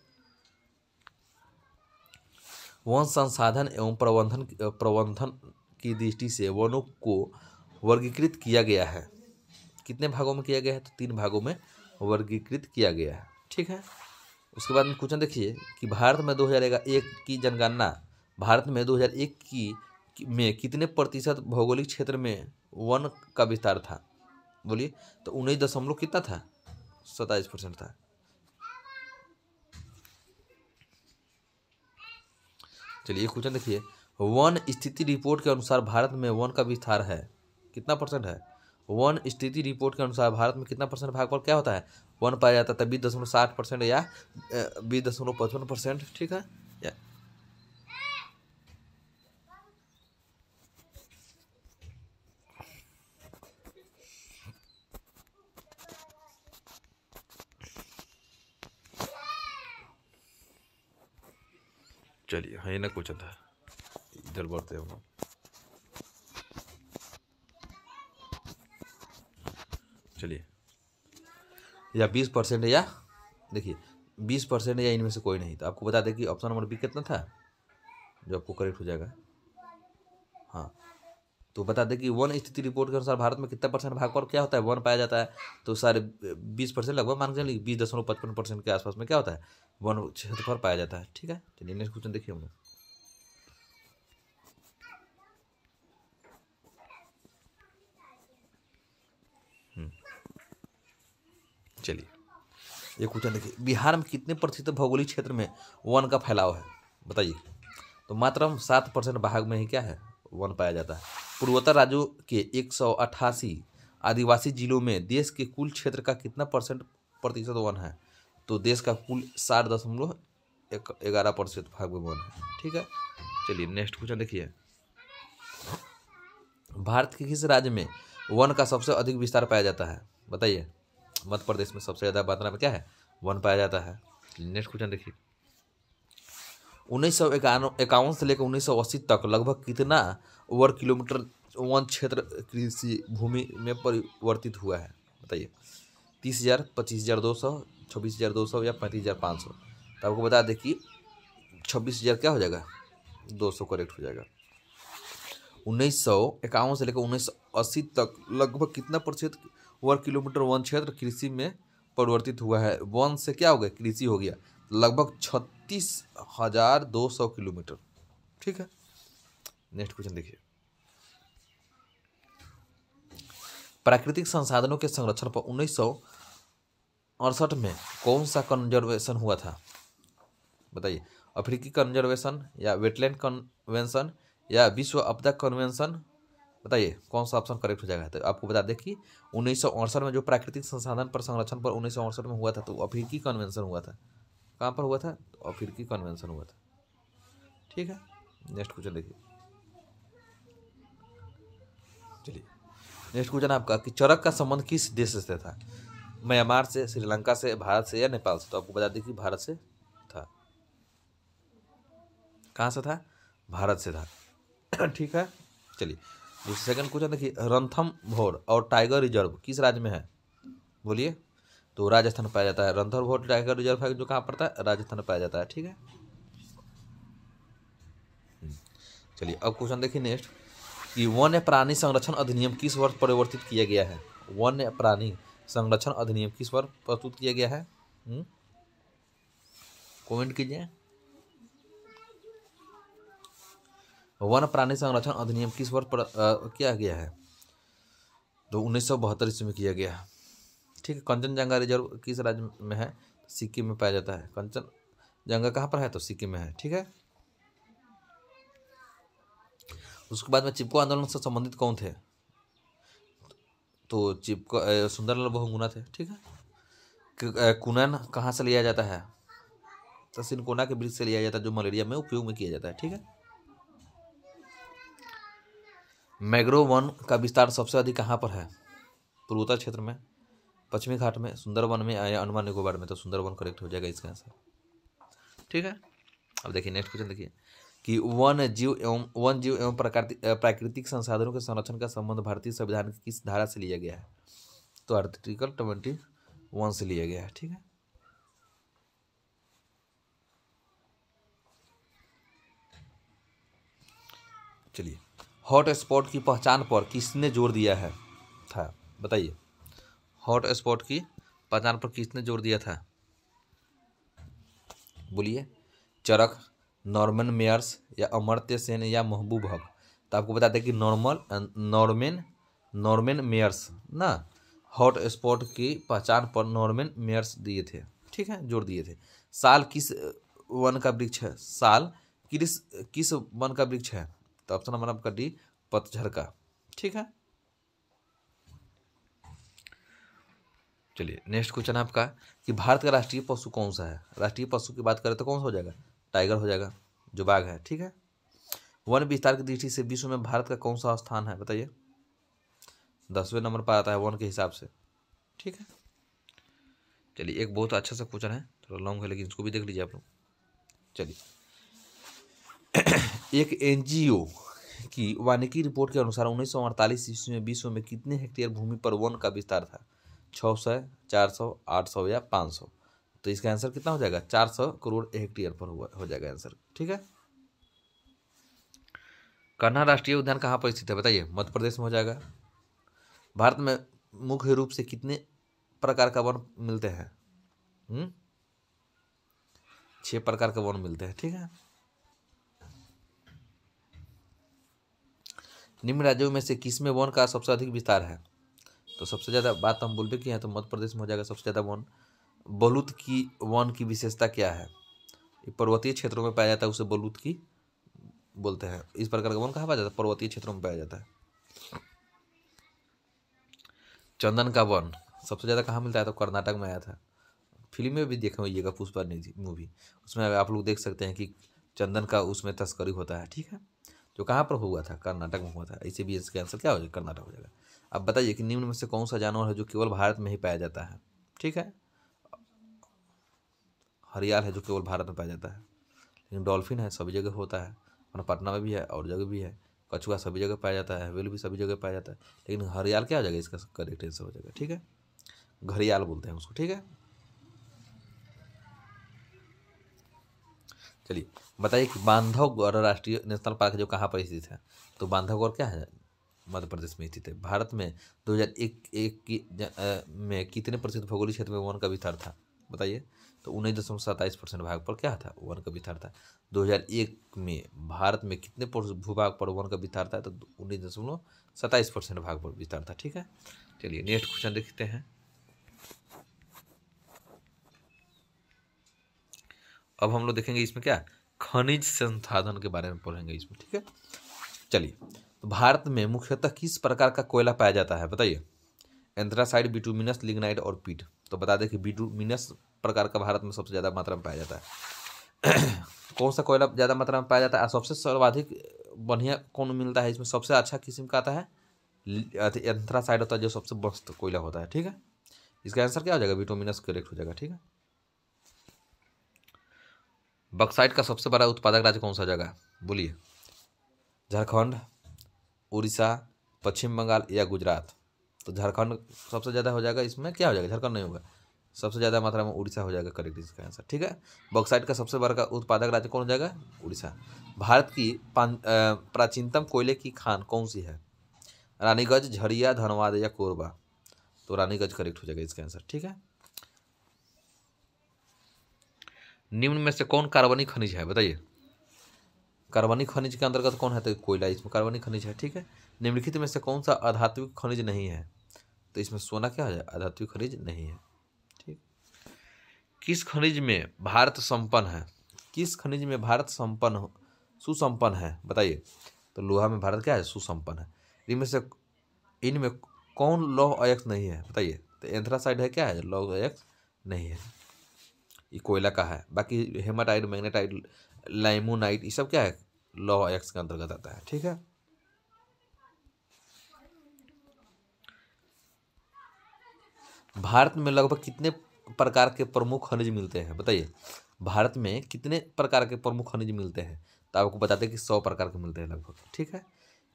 वन संसाधन एवं प्रबंधन प्रबंधन की दृष्टि से वनों को वर्गीकृत किया गया है, कितने भागों में किया गया है, तो तीन भागों में वर्गीकृत किया गया है। ठीक है उसके बाद में क्वेश्चन देखिए कि भारत में दो हज़ार एक की जनगणना, भारत में दो हज़ार एक की में कितने प्रतिशत भौगोलिक क्षेत्र में वन का विस्तार था? बोलिए। तो उन्नीस दशमलव कितना था? सत्ताईस परसेंट था। चलिए क्वेश्चन देखिए, वन स्थिति रिपोर्ट के अनुसार भारत में वन का विस्तार है कितना परसेंट है? वन स्थिति रिपोर्ट के अनुसार भारत में कितना परसेंट भाग पर क्या होता है? वन पाया जाता है। बीस दशमलव साठ परसेंट या बीस दशमलव पचपन परसेंट ठीक है। या चलिए है ना क्वेश्चन था, इधर बढ़ते हैं। चलिए या बीस परसेंट है या देखिए बीस परसेंट है या इनमें से कोई नहीं। तो आपको बता दें कि ऑप्शन नंबर बी कितना था जो आपको करेक्ट हो जाएगा। हाँ तो बता दें कि वन स्थिति रिपोर्ट के अनुसार भारत में कितना परसेंट भाग पर क्या होता है? वन पाया जाता है। तो सारे बीस परसेंट लगभग मान के चलिए बीस दशमलव पचपन परसेंट के आसपास में क्या होता है? वन क्षेत्र पर पाया जाता है ठीक है। चलिए नेक्स्ट क्वेश्चन देखिए हम लोग। चलिए ये क्वेश्चन देखिए, बिहार में कितने प्रतिशत भौगोलिक क्षेत्र में वन का फैलाव है? बताइए। तो मात्र सात परसेंट भाग में ही क्या है? वन पाया जाता है। पूर्वोत्तर राज्यों के एक सौ अट्ठासी आदिवासी जिलों में देश के कुल क्षेत्र का कितना परसेंट प्रतिशत वन है? तो देश का कुल साठ दशमलव ग्यारह प्रतिशत भाग में वन है ठीक है। चलिए नेक्स्ट क्वेश्चन देखिए, भारत के किस राज्य में वन का सबसे अधिक विस्तार पाया जाता है? बताइए। मध्य प्रदेश में सबसे ज़्यादा मात्रा में क्या है? वन पाया जाता है। नेक्स्ट क्वेश्चन देखिए, उन्नीस सौ इक्यावन से लेकर उन्नीस सौ अस्सी तक लगभग कितना वर्ग किलोमीटर वन क्षेत्र कृषि भूमि में परिवर्तित हुआ है? बताइए। तीस हज़ार, पच्चीस हज़ार दो सौ, छब्बीस हज़ार दो सौ या पैंतीस हज़ार पाँच सौ। तो आपको बता दें कि छब्बीस हज़ार क्या हो जाएगा? दो सौ करेक्ट हो जाएगा। उन्नीस सौ इक्यावन से लेकर उन्नीस सौ अस्सी तक लगभग कितना प्रतिशत वर्ग किलोमीटर वन क्षेत्र कृषि में परिवर्तित हुआ है? वन से क्या हो गया? कृषि हो गया। लगभग छत्तीस हजार दो सौ किलोमीटर ठीक है। नेक्स्ट क्वेश्चन देखिए, प्राकृतिक संसाधनों के संरक्षण पर उन्नीस सौ अड़सठ में कौन सा कन्जर्वेशन हुआ था? बताइए। अफ्रीकी कन्जर्वेशन या वेटलैंड कन्वेंशन या विश्व आपदा कन्वेंशन? बताइए कौन सा ऑप्शन करेक्ट हो जाएगा। तो आपको बता दें कि उन्नीस सौ अड़सठ में जो प्राकृतिक संसाधन पर संरक्षण पर उन्नीस सौ अड़सठ में हुआ था तो अफ्रीकी कन्वेंशन हुआ था। कहाँ पर हुआ था? तो अफ्रीकी कन्वेंशन हुआ था ठीक है। नेक्स्ट क्वेश्चन देखिए, चलिए नेक्स्ट क्वेश्चन आपका कि चरक का संबंध किस देश से था? म्यांमार से, श्रीलंका से, भारत से या नेपाल से? तो आपको बता दें कि भारत से था। कहाँ से था? भारत से था ठीक है। चलिए सेकंड क्वेश्चन देखिए, रणथंभौर और टाइगर रिजर्व किस राज्य में है? बोलिए। तो राजस्थान पाया जाता है। रणथंभौर टाइगर रिजर्व है जो कहाँ पड़ता है? राजस्थान पाया जाता है ठीक है। चलिए अब क्वेश्चन देखिए नेक्स्ट कि वन्य प्राणी संरक्षण अधिनियम किस वर्ष परिवर्तित किया गया है? वन्य प्राणी संरक्षण अधिनियम किस वर्ष प्रस्तुत किया गया है? कमेंट कीजिए। वन प्राणी संरक्षण अधिनियम किस वर्ष किया गया है? तो उन्नीस सौ बहत्तर ईस्वी में किया गया ठीक है। कंचनजंगा रिजर्व किस राज्य में है? सिक्किम में पाया जाता है। कंचनजंगा कहाँ पर है? तो सिक्किम में है ठीक है। उसके बाद में चिपको आंदोलन से संबंधित कौन थे? तो चिपको सुंदरलाल बहुगुणा थे ठीक है। कुनैन कहाँ से लिया जाता है? तो सिनकोना के वृक्ष से लिया जाता है जो मलेरिया में उपयोग में किया जाता है ठीक है। मैग्रो वन का विस्तार सबसे अधिक कहाँ पर है? पूर्वोत्तर क्षेत्र में, पश्चिमी घाट में, सुंदरवन में या अंडमान निकोबार में? तो सुंदरवन करेक्ट हो जाएगा इसका आंसर ठीक है। अब देखिए नेक्स्ट क्वेश्चन देखिए कि वन जीव एवं वन जीव एवं प्राकृतिक प्राकृतिक संसाधनों के संरक्षण का संबंध भारतीय संविधान की किस धारा से लिया गया है? तो आर्टिकल ट्वेंटी वन से लिया गया है ठीक है। चलिए हॉट स्पॉट की पहचान पर किसने जोर दिया है था? बताइए। हॉट स्पॉट की पहचान पर किसने जोर दिया था? बोलिए। चरक, नॉर्मन मेयर्स या अमर्त्य सेन या महबूब हक? तो आपको बताते हैं कि नॉर्मल नॉर्मन नॉर्मन मेयर्स ना हॉट स्पॉट की पहचान पर नॉर्मन मेयर्स दिए थे, ठीक है, जोड़ दिए थे। साल किस वन का वृक्ष है, साल किस किस वन का वृक्ष है, तो ऑप्शन नंबर आपका डी पतझर का, ठीक है। चलिए नेक्स्ट क्वेश्चन आपका कि भारत का राष्ट्रीय पशु कौन सा है। राष्ट्रीय पशु की बात करें तो कौन सा हो जाएगा, टाइगर हो जाएगा जो बाघ है, ठीक है। वन विस्तार की दृष्टि से विश्व में भारत का कौन सा स्थान है, बताइए। दसवें नंबर पर आता है वन के हिसाब से, ठीक है। चलिए एक बहुत अच्छा सा क्वेश्चन है, थोड़ा लॉन्ग है लेकिन इसको भी देख लीजिए आप लोग। चलिए एक एनजीओ की वानिकी रिपोर्ट के अनुसार उन्नीस सौ अड़तालीस ईस्वी में विश्व में कितने हेक्टेयर भूमि पर वन का विस्तार था, छः सौ चार सौ आठ सौ या पाँच सौ, तो इसका आंसर कितना हो जाएगा, चार सौ करोड़ हेक्टेयर पर हो जाएगा आंसर, ठीक है। कान्हा राष्ट्रीय उद्यान कहाँ पर स्थित है, बताइए। मध्य प्रदेश में हो जाएगा। भारत में मुख्य रूप से कितने प्रकार का वन मिलते हैं, हम्म छह प्रकार का वन मिलते हैं, ठीक है। निम्न राज्यों में से किसमें वन का सबसे अधिक विस्तार है, तो सबसे ज्यादा बात हम बोलते की है तो मध्य प्रदेश में हो जाएगा सबसे ज्यादा वन। बलूत की वन की विशेषता क्या है, पर्वतीय क्षेत्रों में पाया जाता है, उसे बलूत की बोलते हैं। इस प्रकार का वन कहाँ पाया जाता है, पर्वतीय क्षेत्रों में पाया जाता है। चंदन का वन सबसे ज्यादा कहाँ मिलता है, तो कर्नाटक में आया था। फिल्म में भी देखा होगा पुष्पा मूवी, उसमें आप लोग देख सकते हैं कि चंदन का उसमें तस्करी होता है, ठीक है, जो कहाँ पर हुआ था, कर्नाटक में हुआ था। ऐसे भी इसका आंसर क्या हो जाएगा, कर्नाटक हो जाएगा। अब बताइए कि निम्न में से कौन सा जानवर है जो केवल भारत में ही पाया जाता है, ठीक है। हरियाल है जो केवल भारत में पाया जाता है, लेकिन डॉल्फिन है सभी जगह होता है, अपना पटना में भी है और जगह भी है। कछुआ सभी जगह पाया जाता है, हवेली भी सभी जगह पाया जाता है, लेकिन हरियाल क्या हो जाएगा, इसका करेक्ट आंसर हो जाएगा, ठीक है, घड़ियाल बोलते हैं उसको, ठीक है। चलिए बताइए कि बांधवगढ़ राष्ट्रीय नेशनल पार्क जो कहाँ पर स्थित है, तो बांधवगढ़ क्या है, मध्य प्रदेश में स्थित है। भारत में दो हजार एक, एक की ज, आ, में कितने प्रतिशत भौगोलिक क्षेत्र में वन का विस्तार था, बताइए। तो उन्नीस दशमलव सत्ताईस परसेंट भाग पर क्या था, वन का विस्तार था। दो हजार एक में भारत में कितने भूभाग पर वन का विस्तार था, तो उन्नीस दशमलव सत्ताईस परसेंट भाग पर विस्तार था, ठीक है। चलिए नेक्स्ट क्वेश्चन देखते हैं। अब हम लोग देखेंगे इसमें क्या, खनिज संसाधन के बारे में पढ़ेंगे इसमें, ठीक है। चलिए तो भारत में मुख्यतः किस प्रकार का कोयला पाया जाता है, बताइए। एंथ्रासाइट, बिटूमिनस, लिग्नाइट और पीट। तो बता दें कि बिटूमिनस प्रकार का भारत में सबसे ज़्यादा मात्रा में पाया जाता है। कौन सा कोयला ज़्यादा मात्रा में पाया जाता है, सबसे सर्वाधिक बढ़िया कौन मिलता है, इसमें सबसे अच्छा किस्म का आता है एंथ्रासाइट होता है, जो सबसे मस्त कोयला होता है, ठीक है। इसका आंसर क्या हो जाएगा, बिटूमिनस करेक्ट हो जाएगा, ठीक है। बॉक्साइट का सबसे बड़ा उत्पादक राज्य कौन सा जगह, बोलिए। झारखंड, उड़ीसा, पश्चिम बंगाल या गुजरात। तो झारखंड सबसे ज़्यादा हो जाएगा, इसमें क्या हो जाएगा, झारखंड नहीं होगा, सबसे ज़्यादा मात्रा में उड़ीसा हो जाएगा करेक्ट इसका आंसर, ठीक है। बॉक्साइट का सबसे बड़ा उत्पादक राज्य कौन हो जाएगा, उड़ीसा। भारत की प्राचीनतम कोयले की खान कौन सी है, रानीगंज, झरिया, धनबाद या कोरबा। तो रानीगंज करेक्ट हो जाएगा इसका आंसर, ठीक है। निम्न में से कौन कार्बनिक खनिज है, बताइए। कार्बनिक खनिज के अंतर्गत कौन है, तो कोयला, इसमें कार्बनिक खनिज है, ठीक है। निम्नलिखित में से कौन सा अधात्विक खनिज नहीं है, तो इसमें सोना क्या है, अधात्विक खनिज नहीं है, ठीक। किस खनिज में भारत संपन्न है, किस खनिज में भारत संपन्न सुसंपन्न है, बताइए। तो लोहा में भारत क्या है, सुसंपन्न है। इनमें से इनमें कौन लौह अयस्क नहीं है, बताइए। तो एंथ्रासाइड है क्या है, लौह अयस्क नहीं है, ये कोयला का है। बाकी हेमाटाइट, मैग्नेटाइट, लाइमोनाइट, ये सब क्या है, लौह अयस्क के अंतर्गत आता है, ठीक है। भारत में लगभग कितने प्रकार के प्रमुख खनिज मिलते हैं, बताइए। भारत में कितने प्रकार के प्रमुख खनिज मिलते हैं, तो आपको बताते हैं कि सौ प्रकार के मिलते हैं लगभग, ठीक है।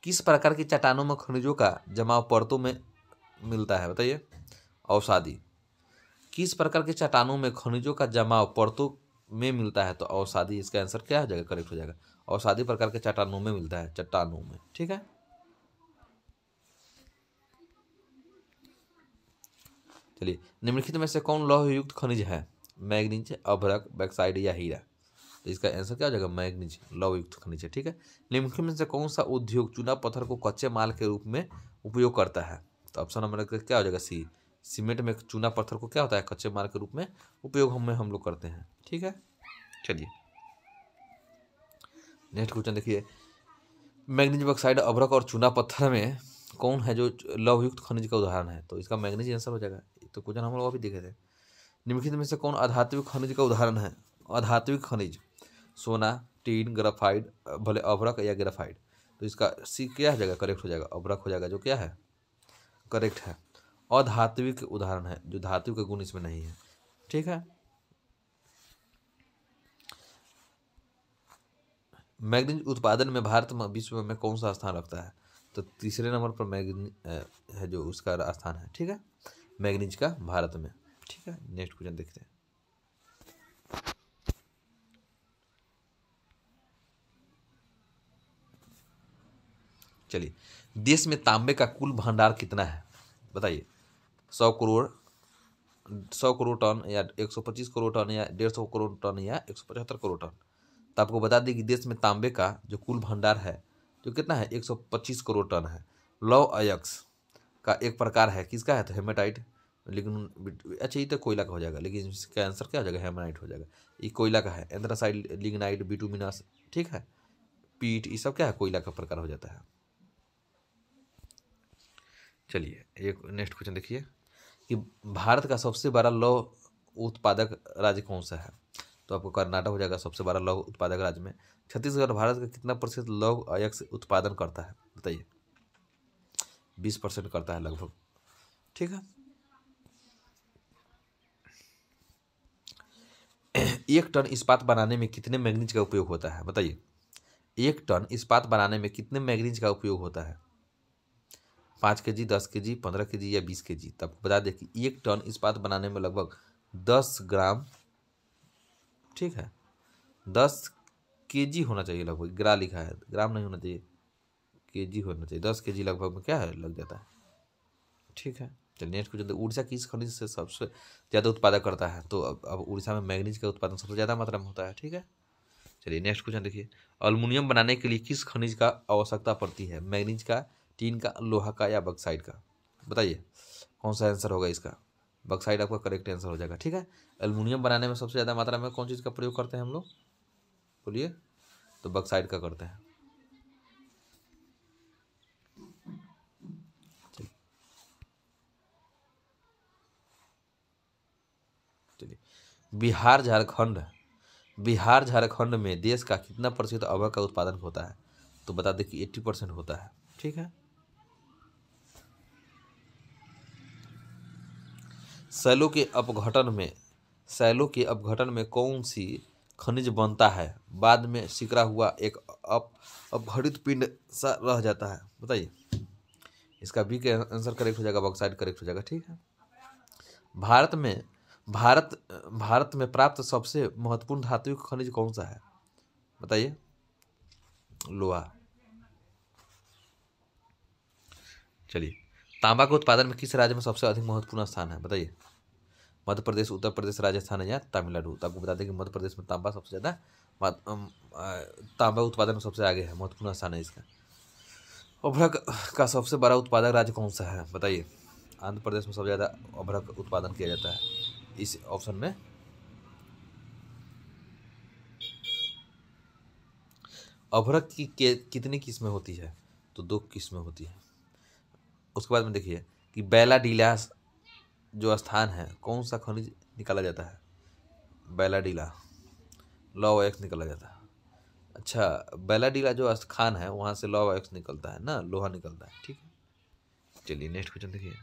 किस प्रकार की चट्टानों में खनिजों का जमाव परतों में मिलता है, बताइए। अवसादी। किस प्रकार के चट्टानों में खनिजों का जमाव परतों में मिलता है, तो अवसादी इसका आंसर क्या हो जाएगा, करेक्ट हो जाएगा। अवसादी प्रकार के चट्टानों में मिलता है, चट्टानों में, ठीक है। चलिए निम्नलिखित में से कौन लौह युक्त खनिज है, मैग्नीज, अभ्रक, बॉक्साइट या हीरा। इसका आंसर क्या हो जाएगा मैग्नीशियम लवयुक्त खनिज। ठीक है, निम्नलिखित में से कौन सा उद्योग चूना पत्थर को कच्चे माल के रूप में उपयोग करता है? तो ऑप्शन नंबर क्या हो जाएगा सी, सीमेंट में चूना पत्थर को क्या होता है कच्चे माल के रूप में उपयोग हमें हम लोग करते हैं। ठीक है, चलिए नेक्स्ट क्वेश्चन देखिए, मैग्नीज बॉक्साइट अभ्रक और चूना पत्थर में कौन है जो लवयुक्त खनिज का उदाहरण है? तो इसका मैग्नीज आंसर हो जाएगा। तो क्वेश्चन हम लोग अभी देखे थे। निम्नलिखित में से कौन अधात्विक खनिज का उदाहरण है? अधात्विक खनिज सोना, टीन, ग्राफाइट, भले अभ्रक या ग्राफाइट। तो इसका सी क्या हो जाएगा करेक्ट हो जाएगा, अभ्रक हो जाएगा जो क्या है करेक्ट है, अधात्विक उदाहरण है जो धातु के गुण इसमें नहीं है। ठीक है, मैग्नीज उत्पादन में भारत में विश्व में कौन सा स्थान रखता है? तो तीसरे नंबर पर मैग्नीज है जो उसका स्थान है। ठीक है, मैग्नीज का भारत में। ठीक है, नेक्स्ट क्वेश्चन देखते हैं। चलिए, देश में तांबे का कुल भंडार कितना है बताइए? सौ करोड़ सौ करोड़ टन या एक सौ पच्चीस करोड़ टन या डेढ़ सौ करोड़ टन या एक सौ पचहत्तर करोड़ टन। तो आपको बता दें कि देश में तांबे का जो कुल भंडार है जो कितना है एक सौ पच्चीस करोड़ टन है। लौह अयस्क का एक प्रकार है, किसका है? तो हेमेटाइट। लेकिन अच्छा ये तो कोयला का हो जाएगा, लेकिन इसका आंसर क्या हो जाएगा हेमेटाइट हो जाएगा, ये कोयला का है। एंथ्रासाइट, लिग्नाइट, बिटुमिनस, ठीक है, पीट, ये सब क्या है कोयला का प्रकार हो जाता है। चलिए एक नेक्स्ट क्वेश्चन देखिए कि भारत का सबसे बड़ा लौह उत्पादक राज्य कौन सा है? तो आपको कर्नाटक हो जाएगा सबसे बड़ा लौह उत्पादक राज्य में। छत्तीसगढ़ भारत का कितना प्रतिशत लौह अयस्क उत्पादन करता है बताइए? बीस परसेंट करता है लगभग। ठीक है, एक टन इस्पात बनाने में कितने मैग्नीज का उपयोग होता है बताइए? एक टन इस्पात बनाने में कितने मैग्नीज का उपयोग होता है? पाँच के जी, दस के जी, पंद्रह के जी या बीस के जी। तो आपको बता दें कि एक टन इस्पात बनाने में लगभग दस ग्राम, ठीक है, दस के जी होना चाहिए लगभग, ग्रा लिखा है ग्राम नहीं होना चाहिए, के जी होना चाहिए, दस के जी लगभग में क्या है लग जाता है। ठीक है, चलिए नेक्स्ट क्वेश्चन। उड़ीसा किस खनिज से सबसे ज़्यादा उत्पादन करता है? तो अब अब उड़ीसा में मैग्नीज का उत्पादन सबसे ज़्यादा मात्रा में होता है। ठीक है, चलिए नेक्स्ट क्वेश्चन देखिए, एल्युमिनियम बनाने के लिए किस खनिज का आवश्यकता पड़ती है? मैग्नीज का, टीन का, लोहा का या बॉक्साइट का बताइए कौन सा आंसर होगा इसका? बॉक्साइट आपका करेक्ट आंसर हो जाएगा। ठीक है, एल्युमिनियम बनाने में सबसे ज़्यादा मात्रा में कौन चीज़ का प्रयोग करते हैं हम लोग बोलिए? तो बॉक्साइट का करते हैं। चलिए, बिहार झारखंड बिहार झारखंड में देश का कितना प्रतिशत अभ्रक का उत्पादन होता है? तो बता दें कि अस्सी परसेंट होता है। ठीक है, शैलों के अपघटन में शैलों के अपघटन में कौन सी खनिज बनता है? बाद में सिकरा हुआ एक अप अपघटित पिंड सा रह जाता है बताइए। इसका बी के आंसर करेक्ट हो जाएगा, बॉक्साइट करेक्ट हो जाएगा। ठीक है, भारत में भारत भारत में प्राप्त सबसे महत्वपूर्ण धात्विक खनिज कौन सा है बताइए? लोहा। चलिए, तांबा के उत्पादन में किस राज्य में सबसे अधिक महत्वपूर्ण स्थान है बताइए? मध्य प्रदेश, उत्तर प्रदेश, राजस्थान या तमिलनाडु। तो आपको बता दें कि मध्य प्रदेश में तांबा सबसे ज़्यादा तांबा उत्पादन में सबसे आगे है, महत्वपूर्ण स्थान है इसका। अभ्रक का सबसे बड़ा उत्पादक राज्य कौन सा है बताइए? आंध्र प्रदेश में सबसे ज़्यादा अभ्रक उत्पादन किया जाता है इस ऑप्शन में। अभ्रक की कितनी किस्में होती है? तो दो किस्में होती है। उसके बाद में देखिए कि बैलाडीला जो स्थान है कौन सा खनिज निकाला जाता है? बैलाडीला लौह अयस्क निकाला जाता है। अच्छा, बैलाडीला जो स्थान है वहाँ से लौह अयस्क निकलता है ना, लोहा निकलता है। ठीक है, चलिए नेक्स्ट क्वेश्चन देखिए।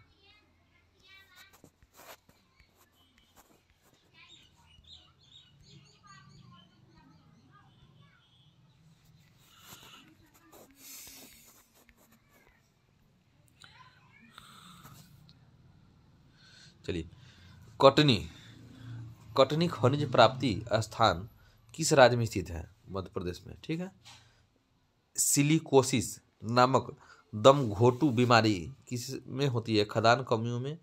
चलिए, कटनी कटनी खनिज प्राप्ति स्थान किस राज्य में स्थित है? मध्य प्रदेश में। ठीक है, सिलिकोसिस नामक दम घोटू बीमारी किस में होती है? खदान कमियों में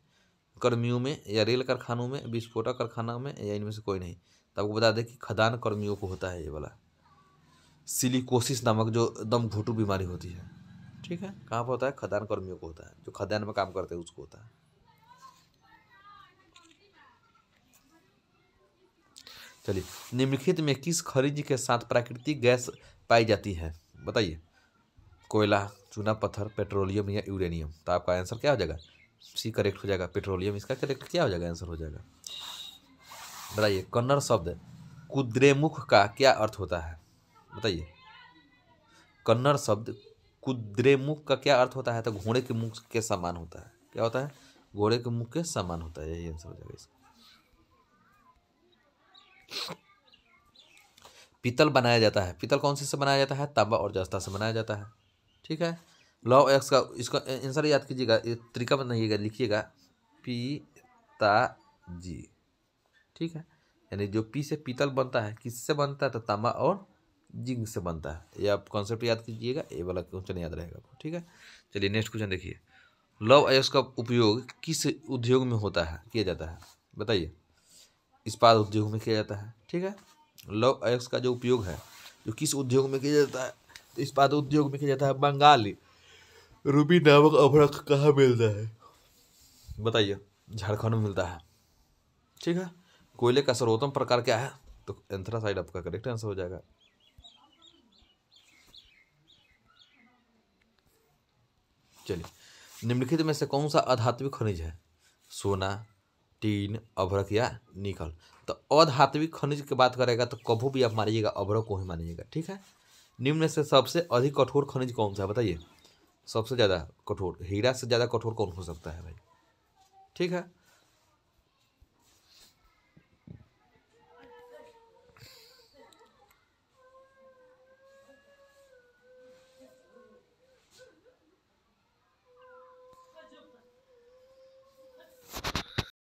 कर्मियों में या रेल कारखानों में, विस्फोटक कारखाना में या इनमें से कोई नहीं। तो आपको बता दें कि खदान कर्मियों को होता है ये वाला सिलिकोसिस नामक जो दम घुटू बीमारी होती है, ठीक है। कहाँ पर होता है? खदान कर्मियों को होता है, जो खदान में काम करते हैं उसको होता है। चलिए, निम्नलिखित में किस खनिज के साथ प्राकृतिक गैस पाई जाती है? बताइए, कोयला, चूना पत्थर, पेट्रोलियम या यूरेनियम। तो आपका आंसर क्या हो जाएगा? सी करेक्ट हो जाएगा, पेट्रोलियम इसका करेक्ट क्या हो जाएगा, आंसर हो जाएगा। बताइए, कन्नड़ शब्द कुद्रेमुख का क्या अर्थ होता है? बताइए, कन्नड़ शब्द कुद्रेमुख का क्या अर्थ होता है? तो घोड़े के मुख के समान होता है। क्या होता है? घोड़े के मुख के समान होता है, यही आंसर हो जाएगा इसका। पीतल बनाया जाता है, पीतल कौन से से बनाया जाता है? तांबा और जस्ता से बनाया जाता है, ठीक है। लॉ एक्स का इसका आंसर याद कीजिएगा, तरीका बनाइएगा, लिखिएगा पीताजी, ठीक है। यानी जो पी से पीतल बनता है, किससे बनता है? तो तांबा और जिंक से बनता है। ये आप कॉन्सेप्ट याद कीजिएगा, ये वाला क्वेश्चन याद रहेगा आपको, ठीक है। चलिए नेक्स्ट क्वेश्चन देखिए, लौह अयस्क का उपयोग किस उद्योग में होता है, किया जाता है? बताइए, इस्पात उद्योग में किया जाता है, ठीक है। लौह अयस्क का जो उपयोग है जो किस उद्योग में किया जाता है? तो इस्पात उद्योग में किया जाता है। बंगाली रूबी नामक अभ्रक कहाँ मिलता है? बताइए, झारखंड में मिलता है, ठीक है। कोयले का सर्वोत्तम प्रकार क्या है? तो एंथ्रासाइट आपका करेक्ट आंसर हो जाएगा। चलिए, निम्नलिखित में से कौन सा अधात्विक खनिज है? सोना, टीन, अभ्रक या निकल। तो अधात्विक खनिज की बात करेगा तो कभी भी आप मानिएगा अभ्रक को ही मानिएगा, ठीक है। निम्न में से सबसे अधिक कठोर खनिज कौन सा है? बताइए, सबसे ज़्यादा कठोर, हीरा से ज़्यादा कठोर कौन हो सकता है भाई, ठीक है।